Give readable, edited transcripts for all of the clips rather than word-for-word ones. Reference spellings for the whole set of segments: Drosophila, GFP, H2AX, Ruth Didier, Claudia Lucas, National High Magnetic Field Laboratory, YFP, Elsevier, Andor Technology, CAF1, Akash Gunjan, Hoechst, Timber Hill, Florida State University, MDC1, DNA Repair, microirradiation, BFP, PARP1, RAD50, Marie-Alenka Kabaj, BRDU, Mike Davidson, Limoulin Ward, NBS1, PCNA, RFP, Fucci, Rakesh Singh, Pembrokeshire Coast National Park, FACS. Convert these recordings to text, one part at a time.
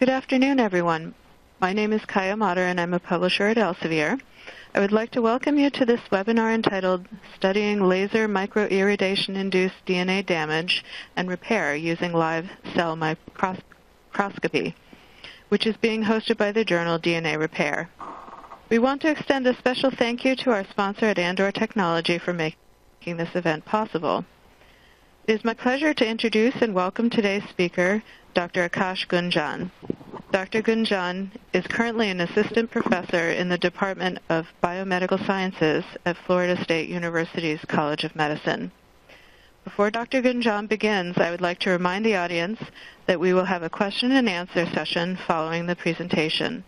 Good afternoon, everyone. My name is Kaya Mater, and I'm a publisher at Elsevier. I would like to welcome you to this webinar entitled Studying Laser Microirradiation-Induced DNA Damage and Repair Using Live Cell Microscopy, which is being hosted by the journal DNA Repair. We want to extend a special thank you to our sponsor at Andor Technology for making this event possible. It is my pleasure to introduce and welcome today's speaker, Dr. Akash Gunjan. Dr. Gunjan is currently an assistant professor in the Department of Biomedical Sciences at Florida State University's College of Medicine. Before Dr. Gunjan begins, I would like to remind the audience that we will have a question and answer session following the presentation.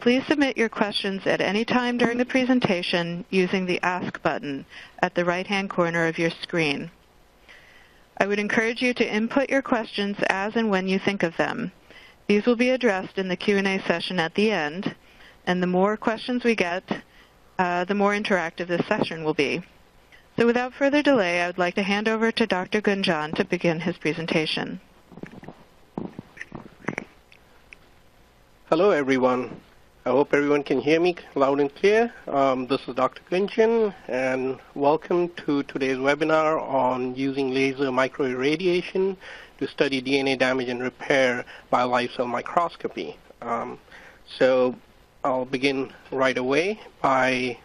Please submit your questions at any time during the presentation using the Ask button at the right-hand corner of your screen. I would encourage you to input your questions as and when you think of them. These will be addressed in the Q&A session at the end, and the more questions we get, the more interactive this session will be. So without further delay, I would like to hand over to Dr. Gunjan to begin his presentation. Hello, everyone. I hope everyone can hear me loud and clear. This is Dr. Gunjan, and welcome to today's webinar on using laser microirradiation to study DNA damage and repair by live cell microscopy. So I'll begin right away by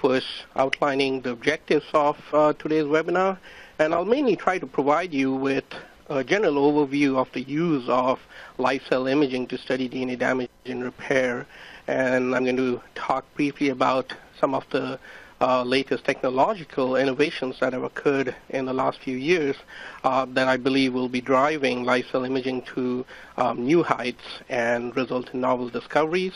first outlining the objectives of today's webinar, and I'll mainly try to provide you with a general overview of the use of live cell imaging to study DNA damage and repair. And I'm going to talk briefly about some of the latest technological innovations that have occurred in the last few years that I believe will be driving live cell imaging to new heights and result in novel discoveries.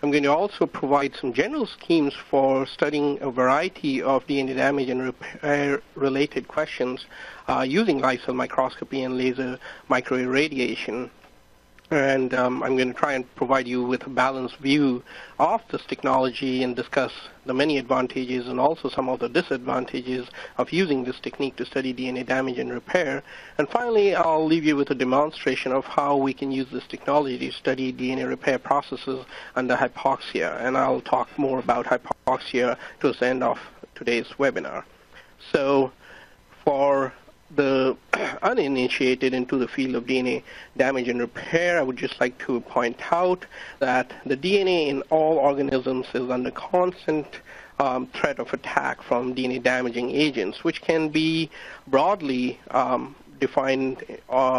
I'm going to also provide some general schemes for studying a variety of DNA damage and repair-related questions using live cell microscopy and laser microirradiation. And I'm going to try and provide you with a balanced view of this technology and discuss the many advantages and also some of the disadvantages of using this technique to study DNA damage and repair. And finally, I'll leave you with a demonstration of how we can use this technology to study DNA repair processes under hypoxia. And I'll talk more about hypoxia towards the end of today's webinar. So for the uninitiated into the field of DNA damage and repair, I would just like to point out that the DNA in all organisms is under constant threat of attack from DNA damaging agents, which can be broadly defined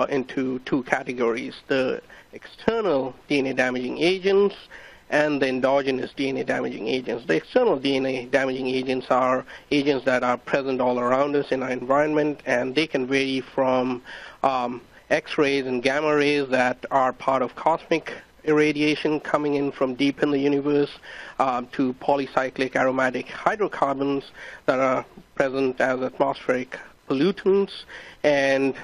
into two categories: the external DNA damaging agents and the endogenous DNA damaging agents. The external DNA damaging agents are agents that are present all around us in our environment, and they can vary from X-rays and gamma rays that are part of cosmic irradiation coming in from deep in the universe to polycyclic aromatic hydrocarbons that are present as atmospheric pollutants, and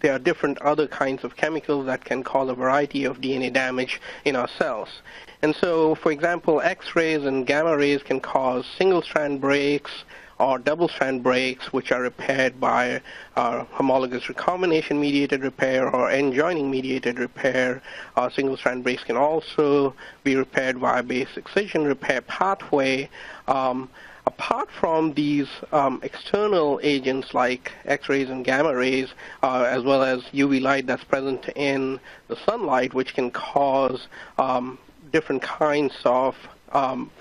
there are different other kinds of chemicals that can cause a variety of DNA damage in our cells. And so, for example, X-rays and gamma rays can cause single-strand breaks or double-strand breaks, which are repaired by homologous recombination-mediated repair or end-joining-mediated repair. Single-strand breaks can also be repaired via base excision repair pathway. Apart from these external agents like X-rays and gamma rays, as well as UV light that's present in the sunlight, which can cause different kinds of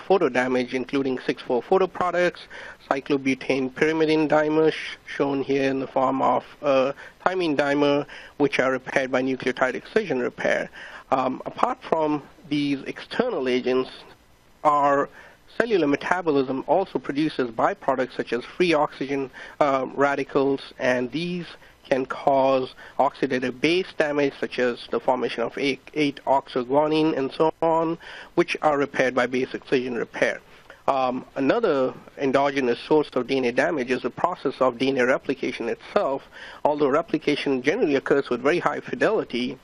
photo damage, including 6,4 photo products, cyclobutane pyrimidine dimers, shown here in the form of thymine dimer, which are repaired by nucleotide excision repair. Apart from these external agents, are cellular metabolism also produces byproducts such as free oxygen radicals, and these can cause oxidative base damage, such as the formation of 8-oxoguanine and so on, which are repaired by base excision repair. Another endogenous source of DNA damage is the process of DNA replication itself. Although replication generally occurs with very high fidelity,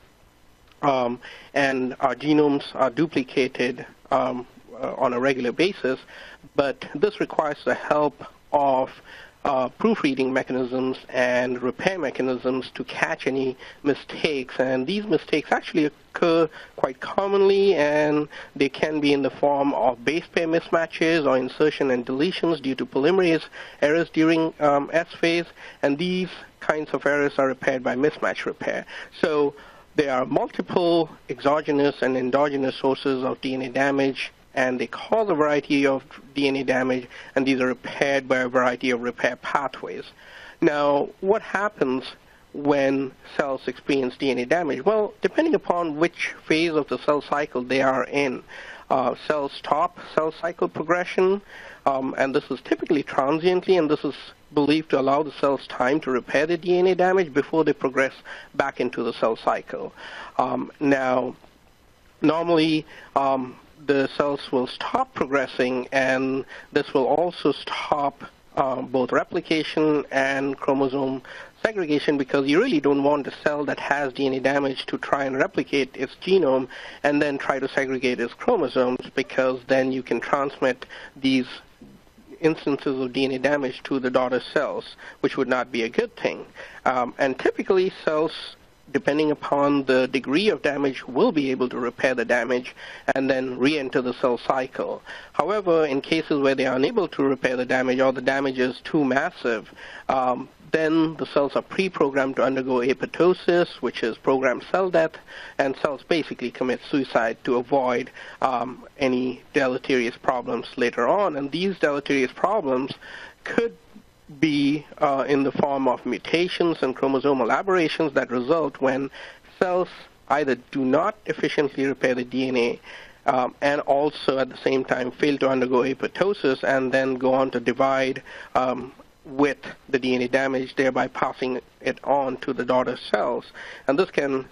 and our genomes are duplicated on a regular basis, but this requires the help of proofreading mechanisms and repair mechanisms to catch any mistakes. And these mistakes actually occur quite commonly, and they can be in the form of base pair mismatches or insertion and deletions due to polymerase errors during S phase. And these kinds of errors are repaired by mismatch repair. So there are multiple exogenous and endogenous sources of DNA damage, and they cause a variety of DNA damage, and these are repaired by a variety of repair pathways. Now, what happens when cells experience DNA damage? Well, depending upon which phase of the cell cycle they are in, cells stop cell cycle progression, and this is typically transiently, and this is believed to allow the cells time to repair the DNA damage before they progress back into the cell cycle. Now, normally, the cells will stop progressing, and this will also stop both replication and chromosome segregation, because you really don't want a cell that has DNA damage to try and replicate its genome and then try to segregate its chromosomes, because then you can transmit these instances of DNA damage to the daughter cells, which would not be a good thing. And typically cells, depending upon the degree of damage, will be able to repair the damage and then re-enter the cell cycle. However, in cases where they are unable to repair the damage or the damage is too massive, then the cells are pre-programmed to undergo apoptosis, which is programmed cell death, and cells basically commit suicide to avoid any deleterious problems later on. And these deleterious problems could be in the form of mutations and chromosomal aberrations that result when cells either do not efficiently repair the DNA and also at the same time fail to undergo apoptosis and then go on to divide with the DNA damage, thereby passing it on to the daughter cells. And this can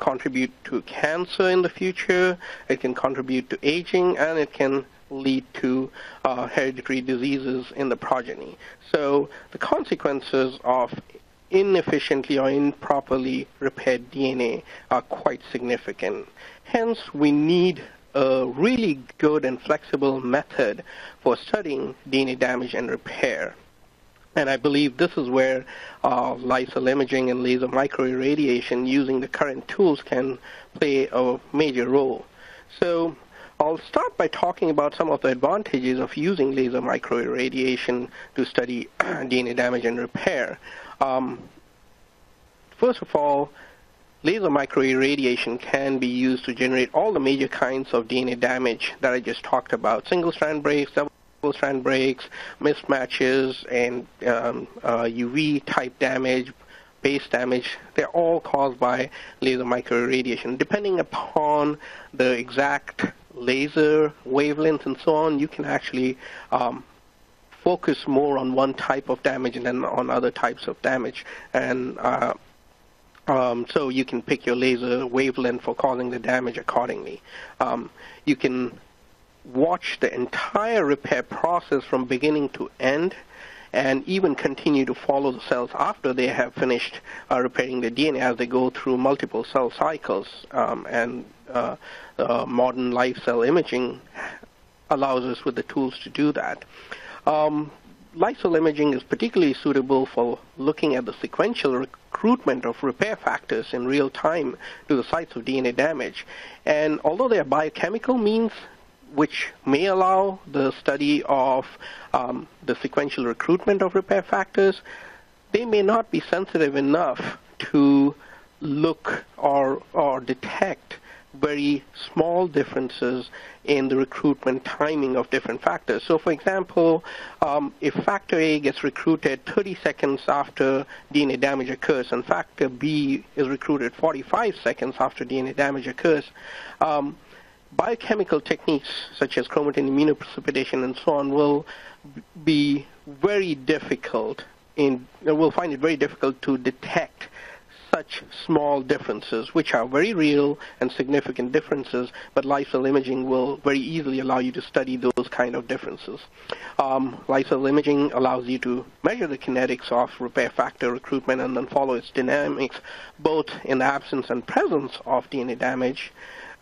contribute to cancer in the future, it can contribute to aging, and it can lead to hereditary diseases in the progeny. So the consequences of inefficiently or improperly repaired DNA are quite significant. Hence, we need a really good and flexible method for studying DNA damage and repair. And I believe this is where Lysol imaging and laser microirradiation using the current tools can play a major role. So I'll start by talking about some of the advantages of using laser microirradiation to study DNA damage and repair. First of all, laser microirradiation can be used to generate all the major kinds of DNA damage that I just talked about: single-strand breaks, double-strand breaks, mismatches, and UV-type damage, base damage. They're all caused by laser microirradiation. Depending upon the exact laser wavelengths and so on, you can actually focus more on one type of damage than on other types of damage. And so you can pick your laser wavelength for causing the damage accordingly. You can watch the entire repair process from beginning to end, and even continue to follow the cells after they have finished repairing the DNA as they go through multiple cell cycles. Modern live cell imaging allows us with the tools to do that. Live cell imaging is particularly suitable for looking at the sequential recruitment of repair factors in real time to the sites of DNA damage. And although there are biochemical means which may allow the study of the sequential recruitment of repair factors, they may not be sensitive enough to look or detect very small differences in the recruitment timing of different factors. So for example, if factor A gets recruited 30 seconds after DNA damage occurs and factor B is recruited 45 seconds after DNA damage occurs, biochemical techniques such as chromatin immunoprecipitation and so on will be very difficult we'll find it very difficult to detect such small differences, which are very real and significant differences, but live cell imaging will very easily allow you to study those kind of differences. Live cell imaging allows you to measure the kinetics of repair factor recruitment and then follow its dynamics, both in the absence and presence of DNA damage.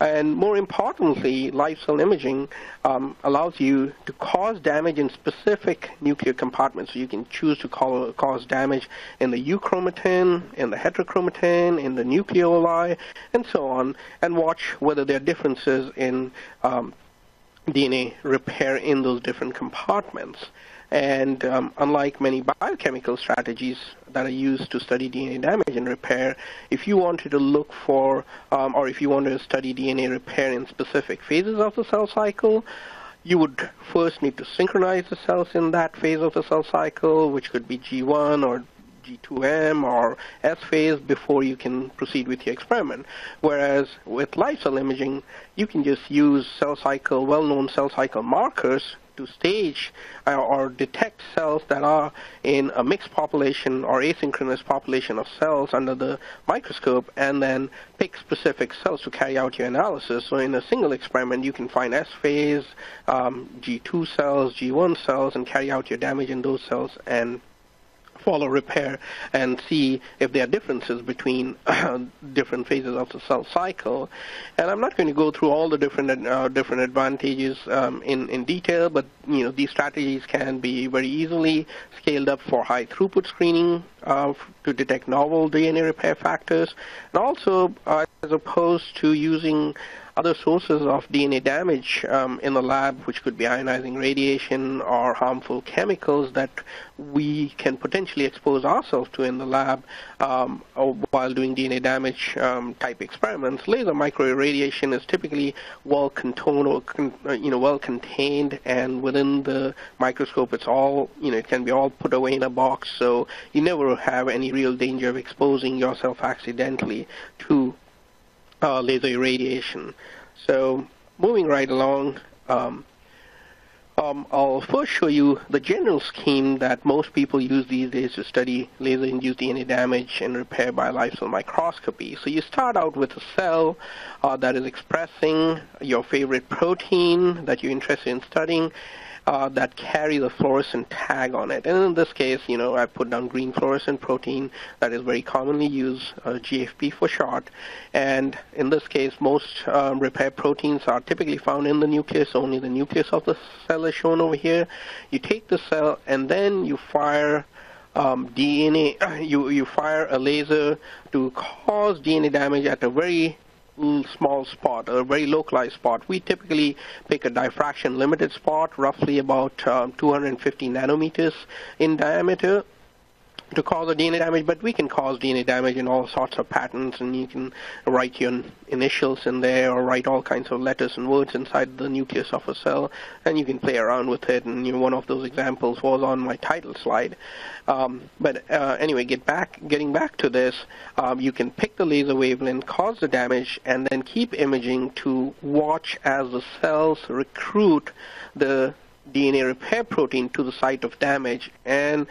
And more importantly, live cell imaging allows you to cause damage in specific nuclear compartments. So you can choose to cause damage in the euchromatin, in the heterochromatin, in the nucleoli, and so on, and watch whether there are differences in DNA repair in those different compartments. And unlike many biochemical strategies that are used to study DNA damage and repair, if you wanted to look for, or if you wanted to study DNA repair in specific phases of the cell cycle, you would first need to synchronize the cells in that phase of the cell cycle, which could be G1 or G2M or S phase, before you can proceed with your experiment. Whereas with live cell imaging, you can just use cell cycle, well-known cell cycle markers to stage or detect cells that are in a mixed population or asynchronous population of cells under the microscope, and then pick specific cells to carry out your analysis. So in a single experiment, you can find S phase, G2 cells, G1 cells, and carry out your damage in those cells and follow repair and see if there are differences between different phases of the cell cycle. And I'm not going to go through all the different advantages in detail, but you know, these strategies can be very easily scaled up for high throughput screening to detect novel DNA repair factors, and also as opposed to using other sources of DNA damage in the lab, which could be ionizing radiation or harmful chemicals that we can potentially expose ourselves to in the lab while doing DNA damage type experiments. Laser microirradiation is typically well contained, and within the microscope, it's all, it can be all put away in a box, so you never have any real danger of exposing yourself accidentally to laser irradiation. So moving right along, I'll first show you the general scheme that most people use these days to study laser-induced DNA damage and repair by live cell microscopy. So you start out with a cell that is expressing your favorite protein that you're interested in studying, that carry the fluorescent tag on it. And in this case, I put down green fluorescent protein that is very commonly used, GFP for short. And in this case, most repair proteins are typically found in the nucleus. Only the nucleus of the cell is shown over here. You take the cell and then you fire you fire a laser to cause DNA damage at a very small spot, a very localized spot. We typically pick a diffraction limited spot, roughly about 250 nanometers in diameter, to cause the DNA damage, but we can cause DNA damage in all sorts of patterns, and you can write your initials in there or write all kinds of letters and words inside the nucleus of a cell, and you can play around with it, and one of those examples was on my title slide. Anyway, getting back to this, you can pick the laser wavelength, cause the damage, and then keep imaging to watch as the cells recruit the DNA repair protein to the site of damage. And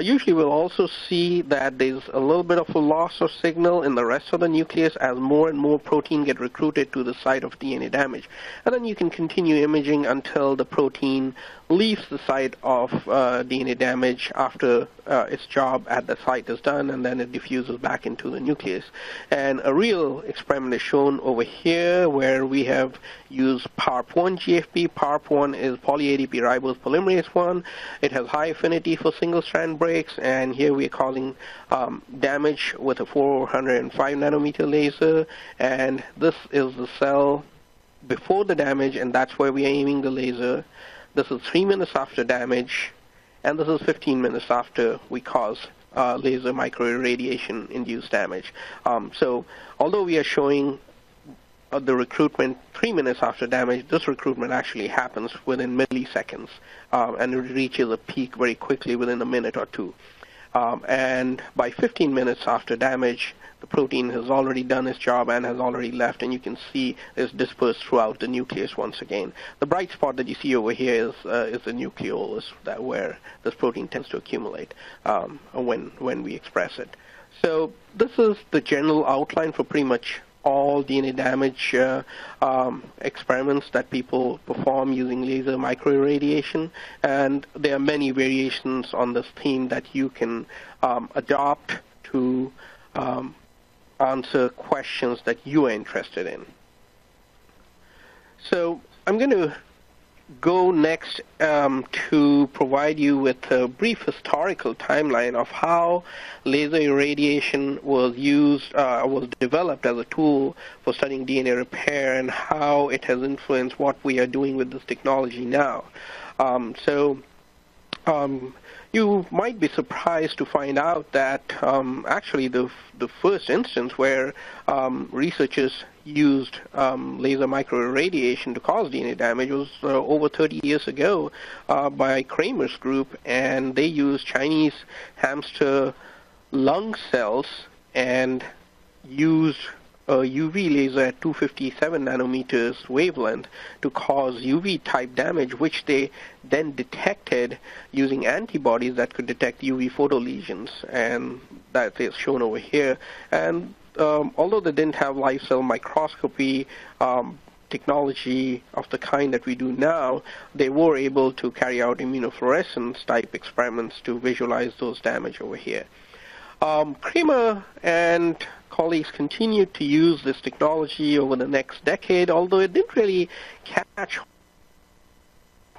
usually we'll also see that there's a little bit of a loss of signal in the rest of the nucleus as more and more protein get recruited to the site of DNA damage. And then you can continue imaging until the protein leaves the site of DNA damage after its job at the site is done, and then it diffuses back into the nucleus. And a real experiment is shown over here where we have used PARP1 GFP. PARP1 is poly-ADP ribose polymerase 1. It has high affinity for single-strand breaks, and here we are causing damage with a 405 nanometer laser, and this is the cell before the damage, and that's where we are aiming the laser. This is 3 minutes after damage, and this is 15 minutes after we cause laser microirradiation-induced damage. So although we are showing the recruitment 3 minutes after damage, this recruitment actually happens within milliseconds, and it reaches a peak very quickly within a minute or two. And by 15 minutes after damage, the protein has already done its job and has already left, and you can see it's dispersed throughout the nucleus once again. The bright spot that you see over here is the nucleolus, that where this protein tends to accumulate when we express it. So this is the general outline for pretty much all DNA damage experiments that people perform using laser microirradiation, and there are many variations on this theme that you can adopt to answer questions that you are interested in. So I'm going to go next to provide you with a brief historical timeline of how laser irradiation was used, was developed as a tool for studying DNA repair and how it has influenced what we are doing with this technology now. You might be surprised to find out that actually the first instance where researchers used laser microirradiation to cause DNA damage was over 30 years ago by Kramer's group, and they used Chinese hamster lung cells and used a UV laser at 257 nanometers wavelength to cause UV-type damage, which they then detected using antibodies that could detect UV photolesions, and that is shown over here. And although they didn't have live cell microscopy technology of the kind that we do now, they were able to carry out immunofluorescence-type experiments to visualize those damage over here. Kramer and colleagues continued to use this technology over the next decade, although it didn't really catch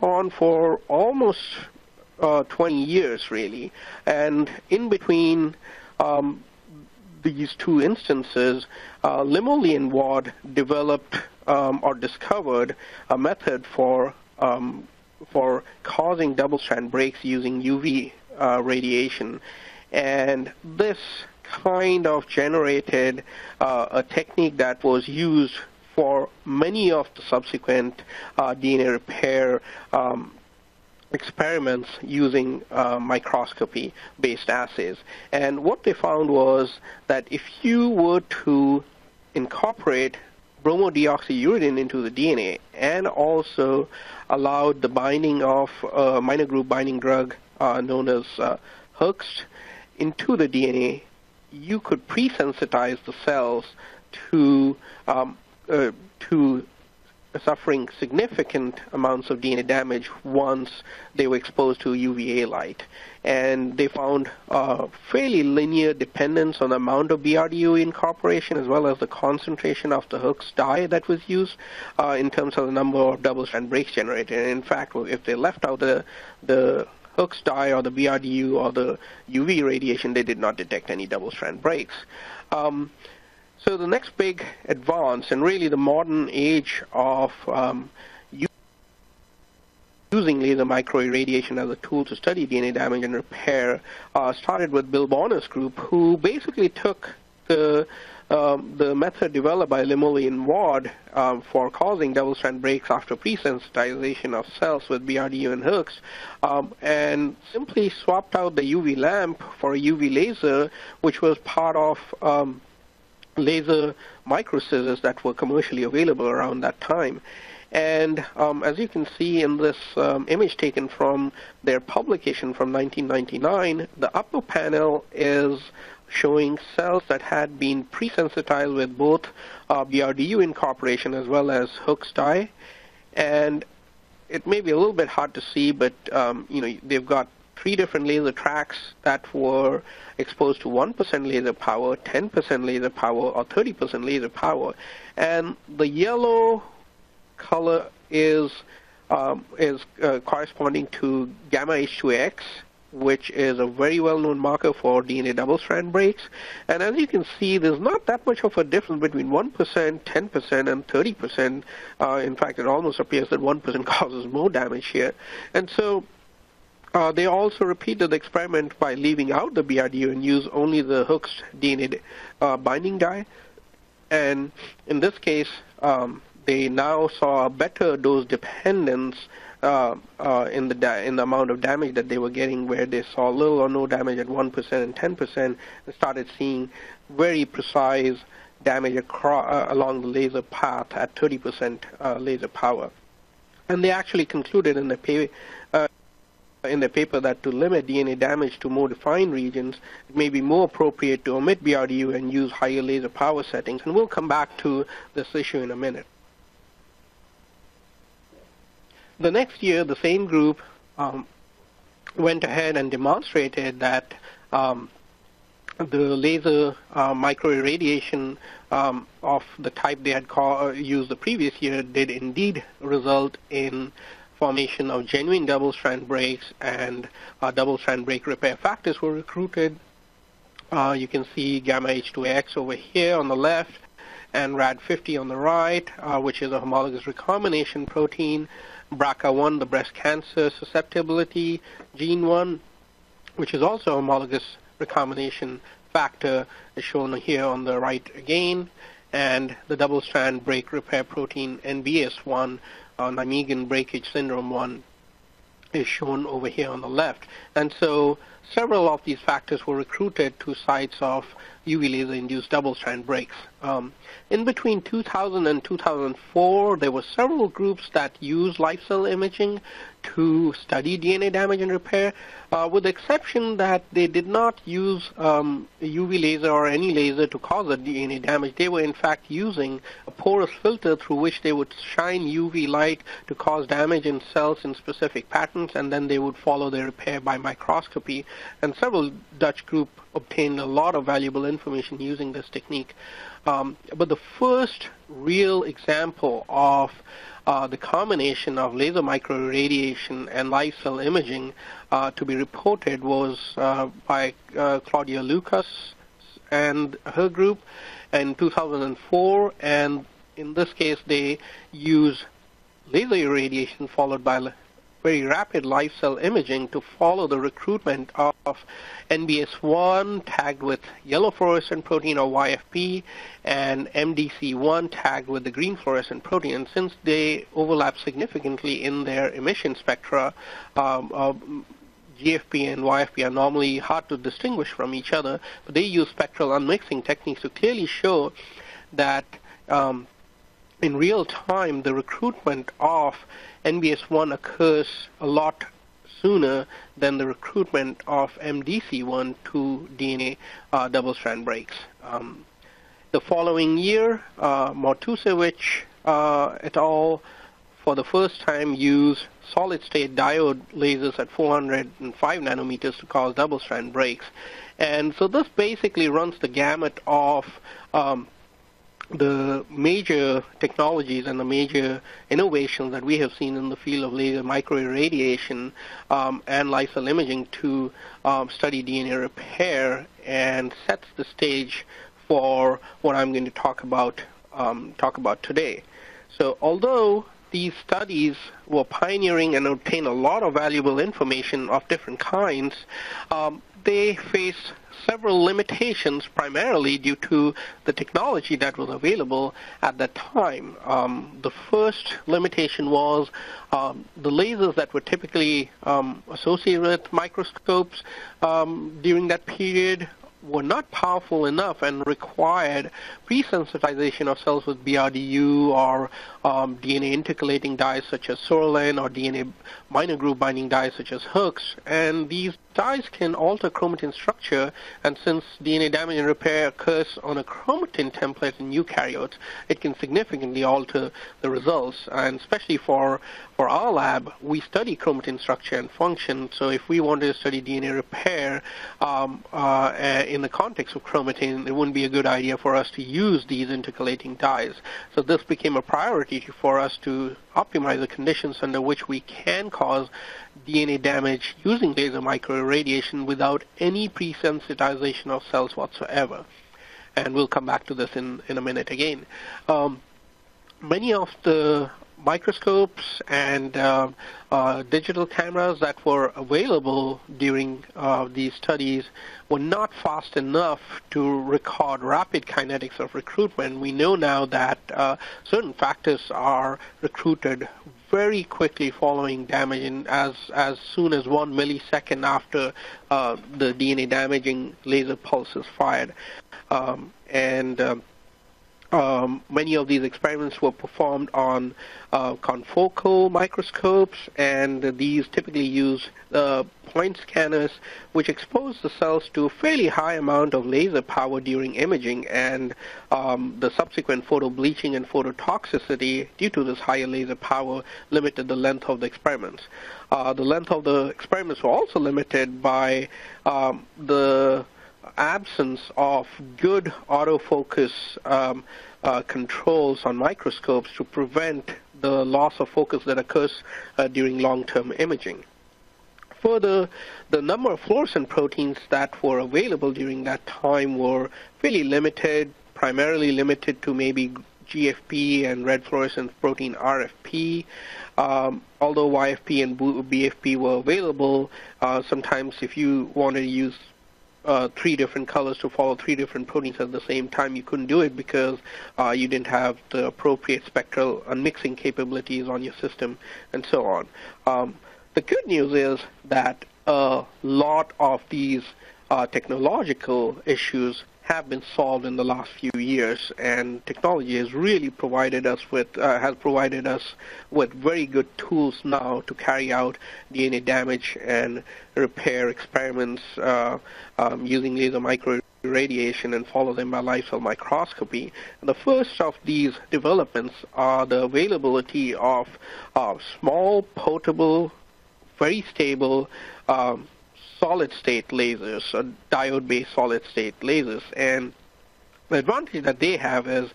on for almost 20 years, really. And in between these two instances, Limoulin Ward developed or discovered a method for causing double-strand breaks using UV radiation. And this kind of generated a technique that was used for many of the subsequent DNA repair experiments using microscopy-based assays. And what they found was that if you were to incorporate bromodeoxyuridine into the DNA and also allowed the binding of a minor group binding drug known as Hoechst into the DNA, you could pre-sensitize the cells to suffering significant amounts of DNA damage once they were exposed to UVA light. And they found fairly linear dependence on the amount of BRDU incorporation as well as the concentration of the Hoechst dye that was used in terms of the number of double-strand breaks generated. And in fact, if they left out the Hoechst dye or the BRDU or the UV radiation, they did not detect any double-strand breaks. So the next big advance, and really the modern age of using laser microirradiation as a tool to study DNA damage and repair, started with Bill Bonner's group, who basically took the method developed by Limoulin Ward for causing double-strand breaks after pre-sensitization of cells with BRDU and Hoechst, and simply swapped out the UV lamp for a UV laser, which was part of laser microscissors that were commercially available around that time. And as you can see in this image taken from their publication from 1999, the upper panel is showing cells that had been pre-sensitized with both BRDU incorporation as well as Hoechst dye. And it may be a little bit hard to see, but you know, they've got 3 different laser tracks that were exposed to 1% laser power, 10% laser power, or 30% laser power. And the yellow color is corresponding to gamma H2AX, which is a very well-known marker for DNA double-strand breaks. And as you can see, there's not that much of a difference between 1%, 10%, and 30%. In fact, it almost appears that 1% causes more damage here. And so they also repeated the experiment by leaving out the BRDU and use only the Hoechst DNA binding dye. And in this case, they now saw a better dose dependence in the amount of damage that they were getting, where they saw little or no damage at 1% and 10%, and started seeing very precise damage along the laser path at 30% laser power. And they actually concluded in the paper that to limit DNA damage to more defined regions, it may be more appropriate to omit BRDU and use higher laser power settings. And we'll come back to this issue in a minute. The next year, the same group went ahead and demonstrated that the laser microirradiation of the type they had used the previous year did indeed result in formation of genuine double-strand breaks, and double-strand break repair factors were recruited. You can see gamma H2AX over here on the left and RAD50 on the right, which is a homologous recombination protein, BRCA1, the breast cancer susceptibility gene 1, which is also homologous recombination factor, is shown here on the right again, and the double-strand break repair protein NBS1, Nijmegen breakage syndrome 1, is shown over here on the left. And so several of these factors were recruited to sites of UV laser-induced double-strand breaks. In between 2000 and 2004, there were several groups that used live cell imaging to study DNA damage and repair, with the exception that they did not use UV laser or any laser to cause the DNA damage. They were, in fact, using a porous filter through which they would shine UV light to cause damage in cells in specific patterns, and then they would follow their repair by microscopy. And several Dutch groups obtained a lot of valuable information using this technique. But the first real example of the combination of laser microirradiation and live cell imaging to be reported was by Claudia Lucas and her group in 2004. And in this case, they used laser irradiation followed by very rapid live cell imaging to follow the recruitment of NBS1 tagged with yellow fluorescent protein or YFP and MDC1 tagged with the green fluorescent protein. And since they overlap significantly in their emission spectra, GFP and YFP are normally hard to distinguish from each other, but they use spectral unmixing techniques to clearly show that in real time, the recruitment of NBS1 occurs a lot sooner than the recruitment of MDC1 to DNA double-strand breaks. The following year, Mortusevich et al. For the first time used solid-state diode lasers at 405 nanometers to cause double-strand breaks. And so this basically runs the gamut of the major technologies and the major innovations that we have seen in the field of laser microirradiation and live cell imaging to study DNA repair, and sets the stage for what I'm going to talk about today. So although these studies were pioneering and obtained a lot of valuable information of different kinds, they face several limitations, primarily due to the technology that was available at that time. The first limitation was the lasers that were typically associated with microscopes during that period were not powerful enough and required pre-sensitization of cells with BRDU or DNA intercalating dyes such as sorolin or DNA minor groove binding dyes such as Hoechst. And these dyes can alter chromatin structure, and since DNA damage and repair occurs on a chromatin template in eukaryotes, it can significantly alter the results. And especially for our lab, we study chromatin structure and function, so if we wanted to study DNA repair in the context of chromatin, it wouldn't be a good idea for us to use these intercalating dyes. So this became a priority for us to optimize the conditions under which we can cause DNA damage using laser microirradiation without any pre-sensitization of cells whatsoever. And we'll come back to this in a minute again. Many of the microscopes and digital cameras that were available during these studies were not fast enough to record rapid kinetics of recruitment. We know now that certain factors are recruited very quickly following damage, and as soon as 1 millisecond after the DNA damaging laser pulse is fired. Many of these experiments were performed on confocal microscopes, and these typically use point scanners, which expose the cells to a fairly high amount of laser power during imaging, and the subsequent photobleaching and phototoxicity due to this higher laser power limited the length of the experiments. The length of the experiments were also limited by the absence of good autofocus controls on microscopes to prevent the loss of focus that occurs during long-term imaging. Further, the number of fluorescent proteins that were available during that time were fairly limited, primarily limited to maybe GFP and red fluorescent protein RFP. Although YFP and BFP were available, sometimes if you wanted to use three different colors to follow three different proteins at the same time, you couldn't do it because you didn't have the appropriate spectral unmixing capabilities on your system and so on. The good news is that a lot of these technological issues have been solved in the last few years, and technology has really provided us with very good tools now to carry out DNA damage and repair experiments using laser micro-irradiation and follow them by live cell microscopy. And the first of these developments are the availability of small, potable, very stable solid-state lasers, or diode-based solid-state lasers. And the advantage that they have is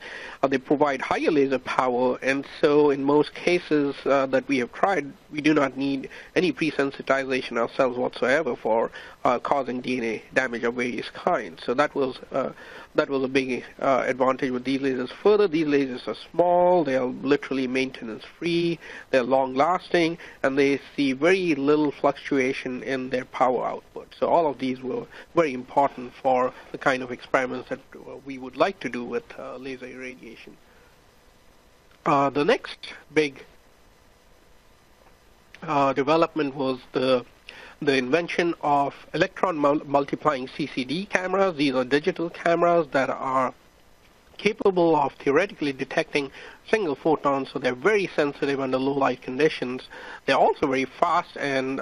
they provide higher laser power, and so in most cases that we have tried, we do not need any pre-sensitization ourselves whatsoever for causing DNA damage of various kinds. So that was a big advantage with these lasers. Further, these lasers are small, they are literally maintenance-free, they're long-lasting, and they see very little fluctuation in their power output. So all of these were very important for the kind of experiments that we would like to do with laser irradiation. The next big development was the invention of electron multiplying CCD cameras. These are digital cameras that are capable of theoretically detecting single photons, so they're very sensitive under low light conditions. They're also very fast, and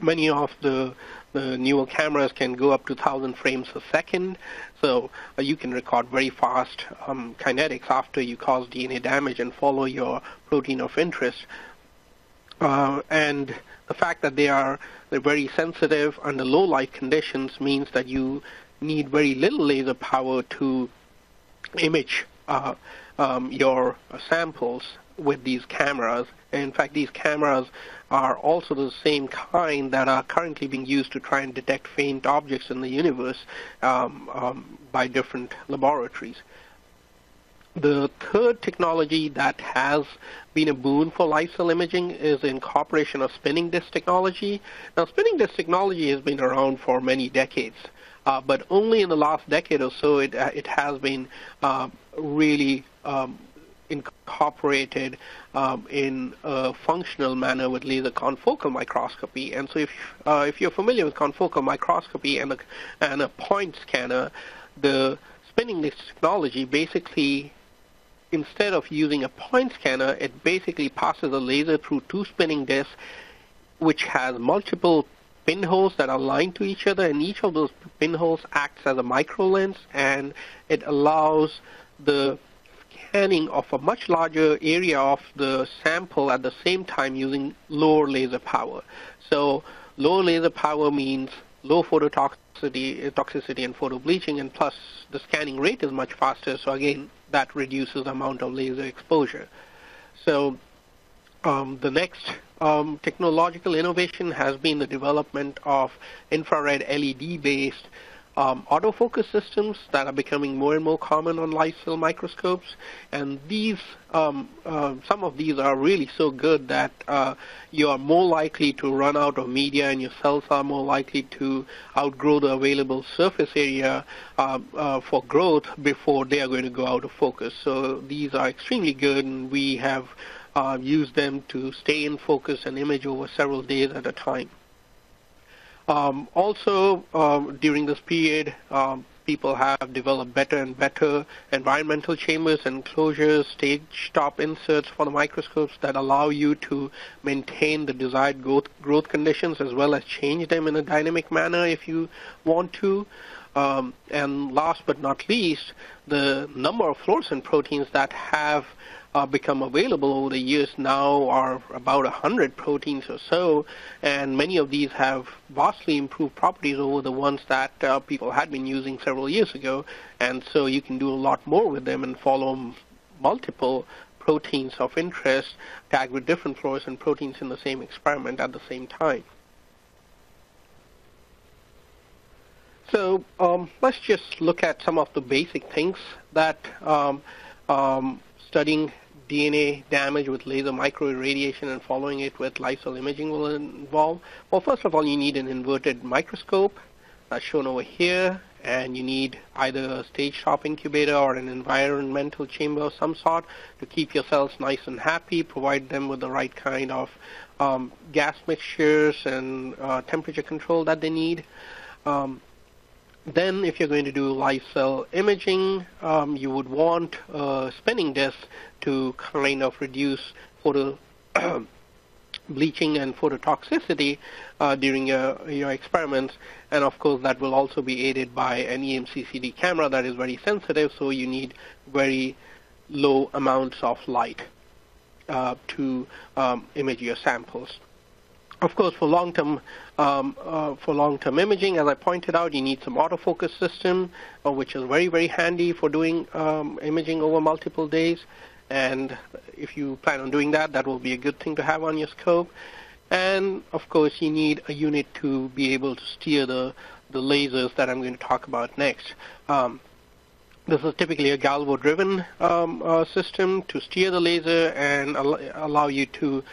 many of the newer cameras can go up to 1,000 frames a second, so you can record very fast kinetics after you cause DNA damage and follow your protein of interest. And the fact that they're very sensitive under low light conditions means that you need very little laser power to image your samples with these cameras. And in fact, these cameras are also the same kind that are currently being used to try and detect faint objects in the universe by different laboratories. The third technology that has been a boon for live cell imaging is the incorporation of spinning disk technology. Now, spinning disk technology has been around for many decades, but only in the last decade or so it has been really incorporated in a functional manner with laser confocal microscopy. And so if you're familiar with confocal microscopy and a point scanner, the spinning disk technology basically, instead of using a point scanner, it basically passes a laser through two spinning disks, which has multiple pinholes that are lined to each other, and each of those pinholes acts as a micro lens, and it allows the scanning of a much larger area of the sample at the same time using lower laser power. So low laser power means low phototoxicity and photobleaching, and plus the scanning rate is much faster, so again, that reduces the amount of laser exposure. So the next technological innovation has been the development of infrared LED-based autofocus systems that are becoming more and more common on live cell microscopes. And these, some of these are really so good that you are more likely to run out of media, and your cells are more likely to outgrow the available surface area for growth before they are going to go out of focus. So these are extremely good, and we have used them to stay in focus and image over several days at a time. Also, during this period, people have developed better and better environmental chambers and enclosures, stage-top inserts for the microscopes that allow you to maintain the desired growth conditions as well as change them in a dynamic manner if you want to. And last but not least, the number of fluorescent proteins that have become available over the years now are about 100 proteins or so, and many of these have vastly improved properties over the ones that people had been using several years ago, and so you can do a lot more with them and follow multiple proteins of interest tagged with different fluorescent proteins in the same experiment at the same time. So let's just look at some of the basic things that studying DNA damage with laser microirradiation and following it with light cell imaging will involve. Well, first of all, you need an inverted microscope, that's shown over here, and you need either a stage top incubator or an environmental chamber of some sort to keep your cells nice and happy, provide them with the right kind of gas mixtures and temperature control that they need. Then if you're going to do live cell imaging, you would want a spinning disk to kind of reduce photo bleaching and phototoxicity during your experiments. And of course, that will also be aided by an EMCCD camera that is very sensitive, so you need very low amounts of light to image your samples. Of course, for long-term imaging, as I pointed out, you need some autofocus system, which is very, very handy for doing imaging over multiple days. And if you plan on doing that, that will be a good thing to have on your scope. And of course, you need a unit to be able to steer the lasers that I'm going to talk about next. This is typically a galvo-driven system to steer the laser and allow you to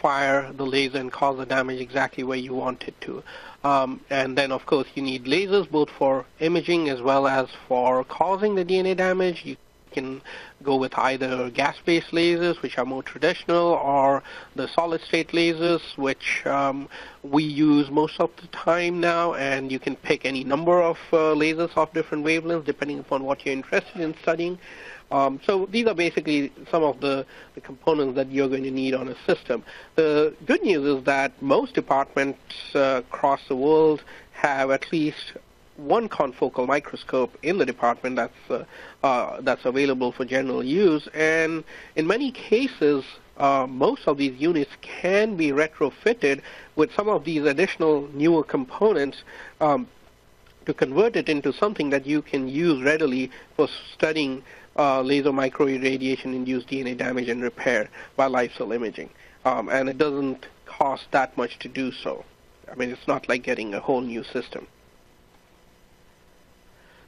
fire the laser and cause the damage exactly where you want it to. And then, of course, you need lasers both for imaging as well as for causing the DNA damage. You can go with either gas-based lasers, which are more traditional, or the solid-state lasers, which we use most of the time now, and you can pick any number of lasers of different wavelengths depending upon what you're interested in studying. So these are basically some of the components that you're going to need on a system. The good news is that most departments across the world have at least one confocal microscope in the department that's available for general use, and in many cases most of these units can be retrofitted with some of these additional newer components to convert it into something that you can use readily for studying laser microirradiation induced DNA damage and repair by live cell imaging, and it doesn't cost that much to do so. I mean, it's not like getting a whole new system.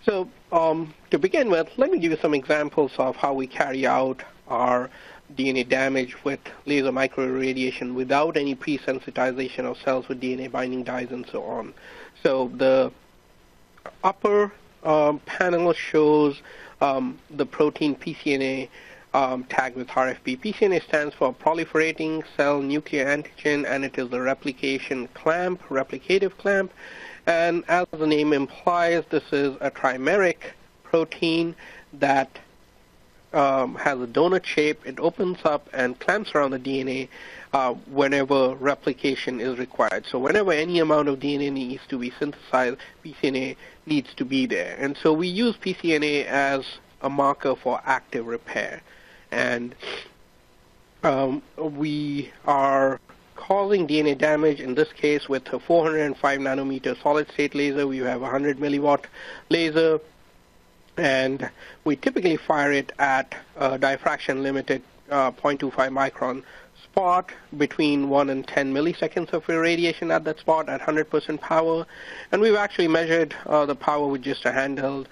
So to begin with, let me give you some examples of how we carry out our DNA damage with laser microirradiation without any pre-sensitization of cells with DNA binding dyes and so on. So the upper panel shows the protein PCNA tagged with RFP. PCNA stands for proliferating cell nuclear antigen, and it is the replication clamp, replicative clamp. And as the name implies, this is a trimeric protein that has a donut shape. It opens up and clamps around the DNA whenever replication is required. So whenever any amount of DNA needs to be synthesized, PCNA needs to be there. And so we use PCNA as a marker for active repair. And we are causing DNA damage, in this case, with a 405 nanometer solid-state laser. We have a 100 milliwatt laser, and we typically fire it at a diffraction-limited 0.25 micron spot between 1 and 10 milliseconds of irradiation at that spot at 100% power. And we've actually measured the power with just a handheld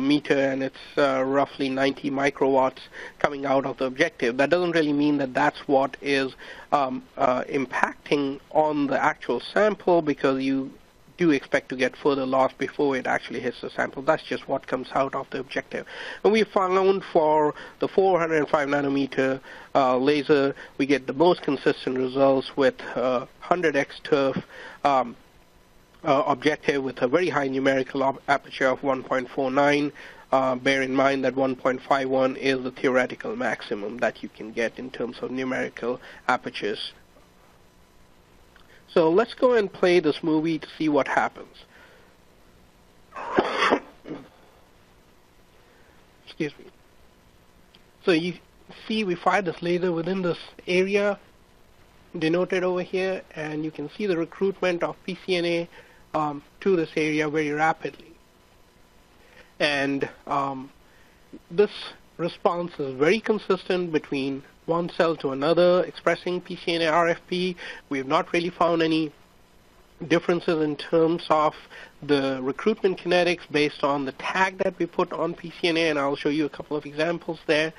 meter, and it's roughly 90 microwatts coming out of the objective. That doesn't really mean that that's what is impacting on the actual sample, because you do expect to get further loss before it actually hits the sample. That's just what comes out of the objective. And we found for the 405 nanometer laser, we get the most consistent results with 100x TURF objective with a very high numerical aperture of 1.49. Bear in mind that 1.51 is the theoretical maximum that you can get in terms of numerical apertures. So let's go and play this movie to see what happens. Excuse me. So you see we fired this laser within this area denoted over here, and you can see the recruitment of PCNA to this area very rapidly. And this response is very consistent between one cell to another expressing PCNA RFP. We have not really found any differences in terms of the recruitment kinetics based on the tag that we put on PCNA, and I'll show you a couple of examples there.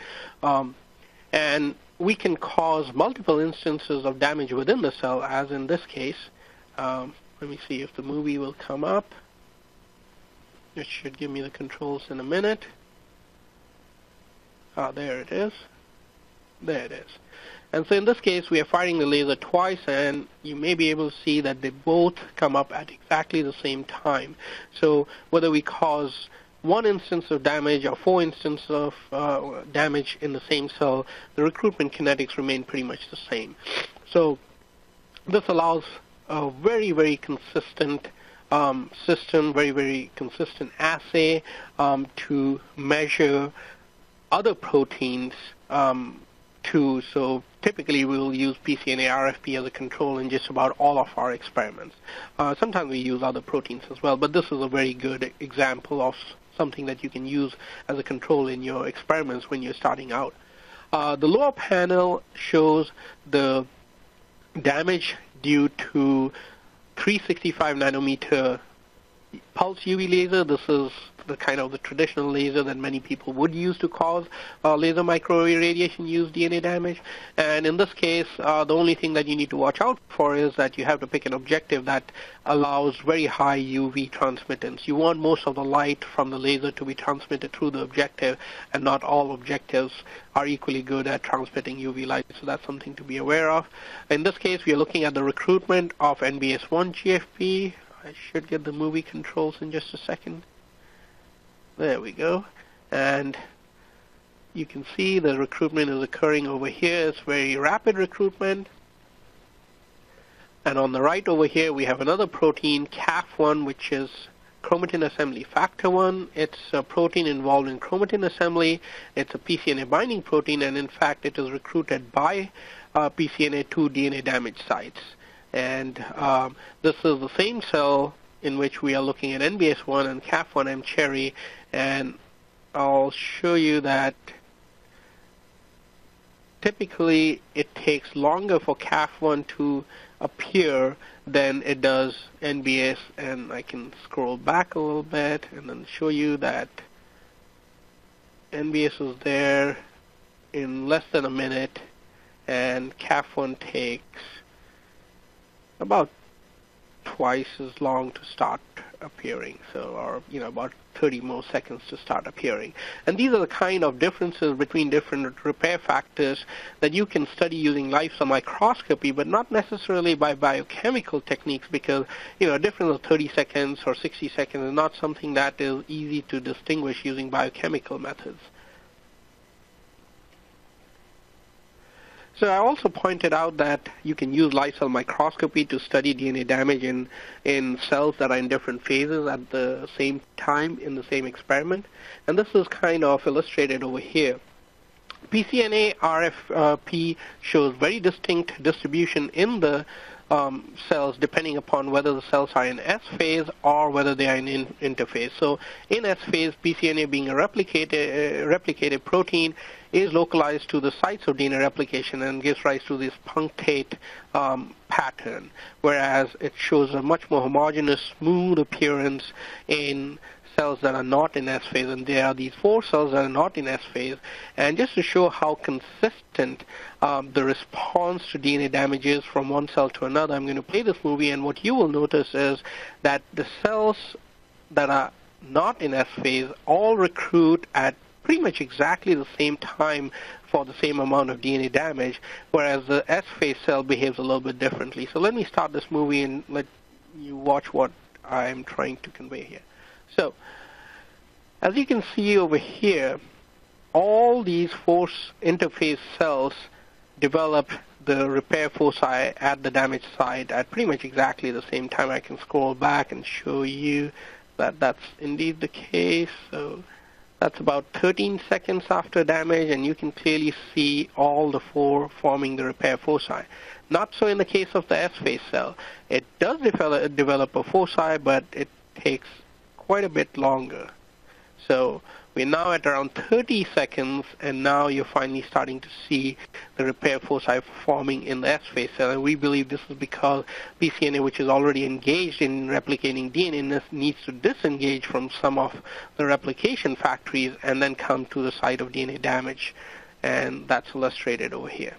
And we can cause multiple instances of damage within the cell, as in this case. Let me see if the movie will come up. It should give me the controls in a minute. Ah, there it is. There it is. And so in this case, we are firing the laser twice, and you may be able to see that they both come up at exactly the same time. So whether we cause one instance of damage or four instances of damage in the same cell, the recruitment kinetics remain pretty much the same. So this allows a very, very consistent system, very, very consistent assay to measure other proteins too. So typically we'll use PCNA RFP as a control in just about all of our experiments. Sometimes we use other proteins as well, but this is a very good example of something that you can use as a control in your experiments when you're starting out. The lower panel shows the damage due to 365 nanometer pulse UV laser. This is the kind of the traditional laser that many people would use to cause laser microwave radiation used DNA damage. And in this case, the only thing that you need to watch out for is that you have to pick an objective that allows very high UV transmittance. You want most of the light from the laser to be transmitted through the objective, and not all objectives are equally good at transmitting UV light, so that's something to be aware of. In this case, we are looking at the recruitment of NBS1 GFP. I should get the movie controls in just a second. There we go. And you can see the recruitment is occurring over here. It's very rapid recruitment. And on the right over here, we have another protein, CAF1, which is chromatin assembly factor 1. It's a protein involved in chromatin assembly. It's a PCNA binding protein, and in fact, it is recruited by PCNA to DNA damage sites. And this is the same cell in which we are looking at NBS1 and CAF1M cherry, and I'll show you that typically it takes longer for CAF1 to appear than it does NBS, and I can scroll back a little bit and then show you that NBS is there in less than a minute, and CAF1 takes about twice as long to start appearing, so, or you know, about 30 more seconds to start appearing. And these are the kind of differences between different repair factors that you can study using live cell microscopy, but not necessarily by biochemical techniques, because, you know, a difference of 30 seconds or 60 seconds is not something that is easy to distinguish using biochemical methods. So I also pointed out that you can use live cell microscopy to study DNA damage in cells that are in different phases at the same time in the same experiment. And this is kind of illustrated over here. PCNA RFP shows very distinct distribution in the cells depending upon whether the cells are in S phase or whether they are in interphase. So in S phase, PCNA, being a replicated protein, is localized to the sites of DNA replication and gives rise to this punctate pattern, whereas it shows a much more homogeneous, smooth appearance in cells that are not in S phase, and there are these four cells that are not in S phase. And just to show how consistent the response to DNA damage is from one cell to another, I'm going to play this movie, and what you will notice is that the cells that are not in S phase all recruit at pretty much exactly the same time for the same amount of DNA damage, whereas the S phase cell behaves a little bit differently. So let me start this movie and let you watch what I'm trying to convey here. So, as you can see over here, all these four interface cells develop the repair foci at the damage site at pretty much exactly the same time. I can scroll back and show you that that's indeed the case. So That's about 13 seconds after damage, and you can clearly see all the four forming the repair foci. Not so in the case of the S-phase cell. It does develop a foci, but it takes quite a bit longer. So we're now at around 30 seconds, and now you're finally starting to see the repair foci forming in the S-phase cell. And we believe this is because PCNA, which is already engaged in replicating DNA, needs to disengage from some of the replication factories and then come to the site of DNA damage. And that's illustrated over here.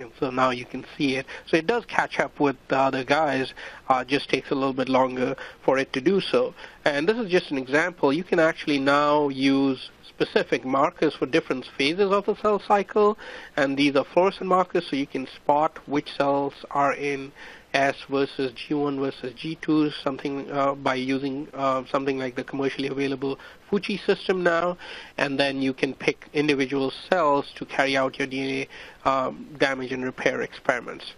And so now you can see it. So it does catch up with the other guys, just takes a little bit longer for it to do so. And this is just an example. You can actually now use specific markers for different phases of the cell cycle. And these are fluorescent markers, so you can spot which cells are in S versus G1 versus G2, something by using something like the commercially available Fucci system now, and then you can pick individual cells to carry out your DNA damage and repair experiments.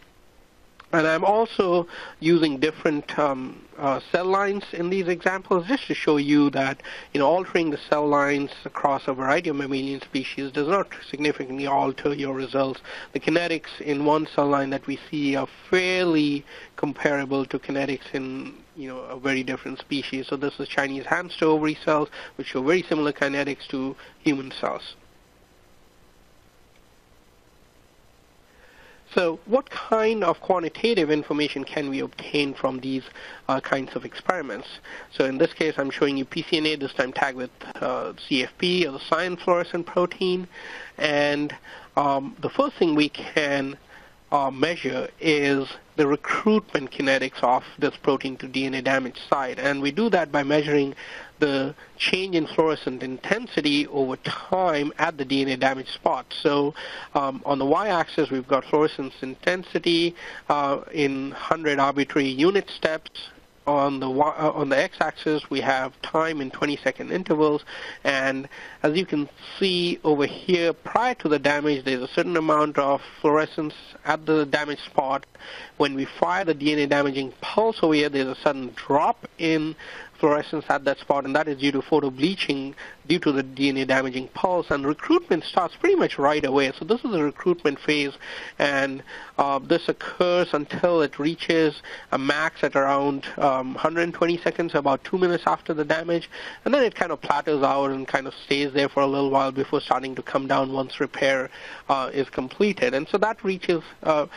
And I'm also using different cell lines in these examples just to show you that, you know, altering the cell lines across a variety of mammalian species does not significantly alter your results. The kinetics in one cell line that we see are fairly comparable to kinetics in, you know, a very different species. So this is Chinese hamster ovary cells, which show very similar kinetics to human cells. So what kind of quantitative information can we obtain from these kinds of experiments? So in this case, I'm showing you PCNA, this time tagged with CFP, or the cyan fluorescent protein. And the first thing we can measure is the recruitment kinetics of this protein to DNA damage site. And we do that by measuring the change in fluorescent intensity over time at the DNA damage spot. So on the y-axis, we've got fluorescence intensity in 100 arbitrary unit steps. On the x-axis, we have time in 20-second intervals, and as you can see over here, prior to the damage, there's a certain amount of fluorescence at the damage spot. When we fire the DNA damaging pulse over here, there's a sudden drop in fluorescence at that spot, and that is due to photobleaching due to the DNA damaging pulse, and recruitment starts pretty much right away. So this is the recruitment phase, and this occurs until it reaches a max at around 120 seconds, about 2 minutes after the damage, and then it kind of plateaus out and kind of stays there for a little while before starting to come down once repair is completed. And so that reaches, at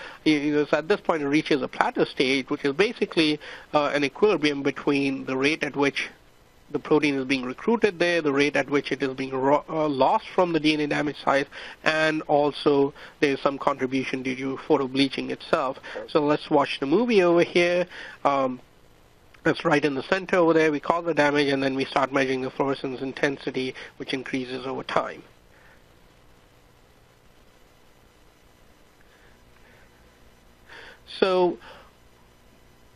this point it reaches a plateau stage, which is basically an equilibrium between the rate at which the protein is being recruited there, the rate at which it is being lost from the DNA damage site, and also there's some contribution due to photobleaching itself. So let's watch the movie over here. That's right in the center over there. We cause the damage, and then we start measuring the fluorescence intensity, which increases over time. So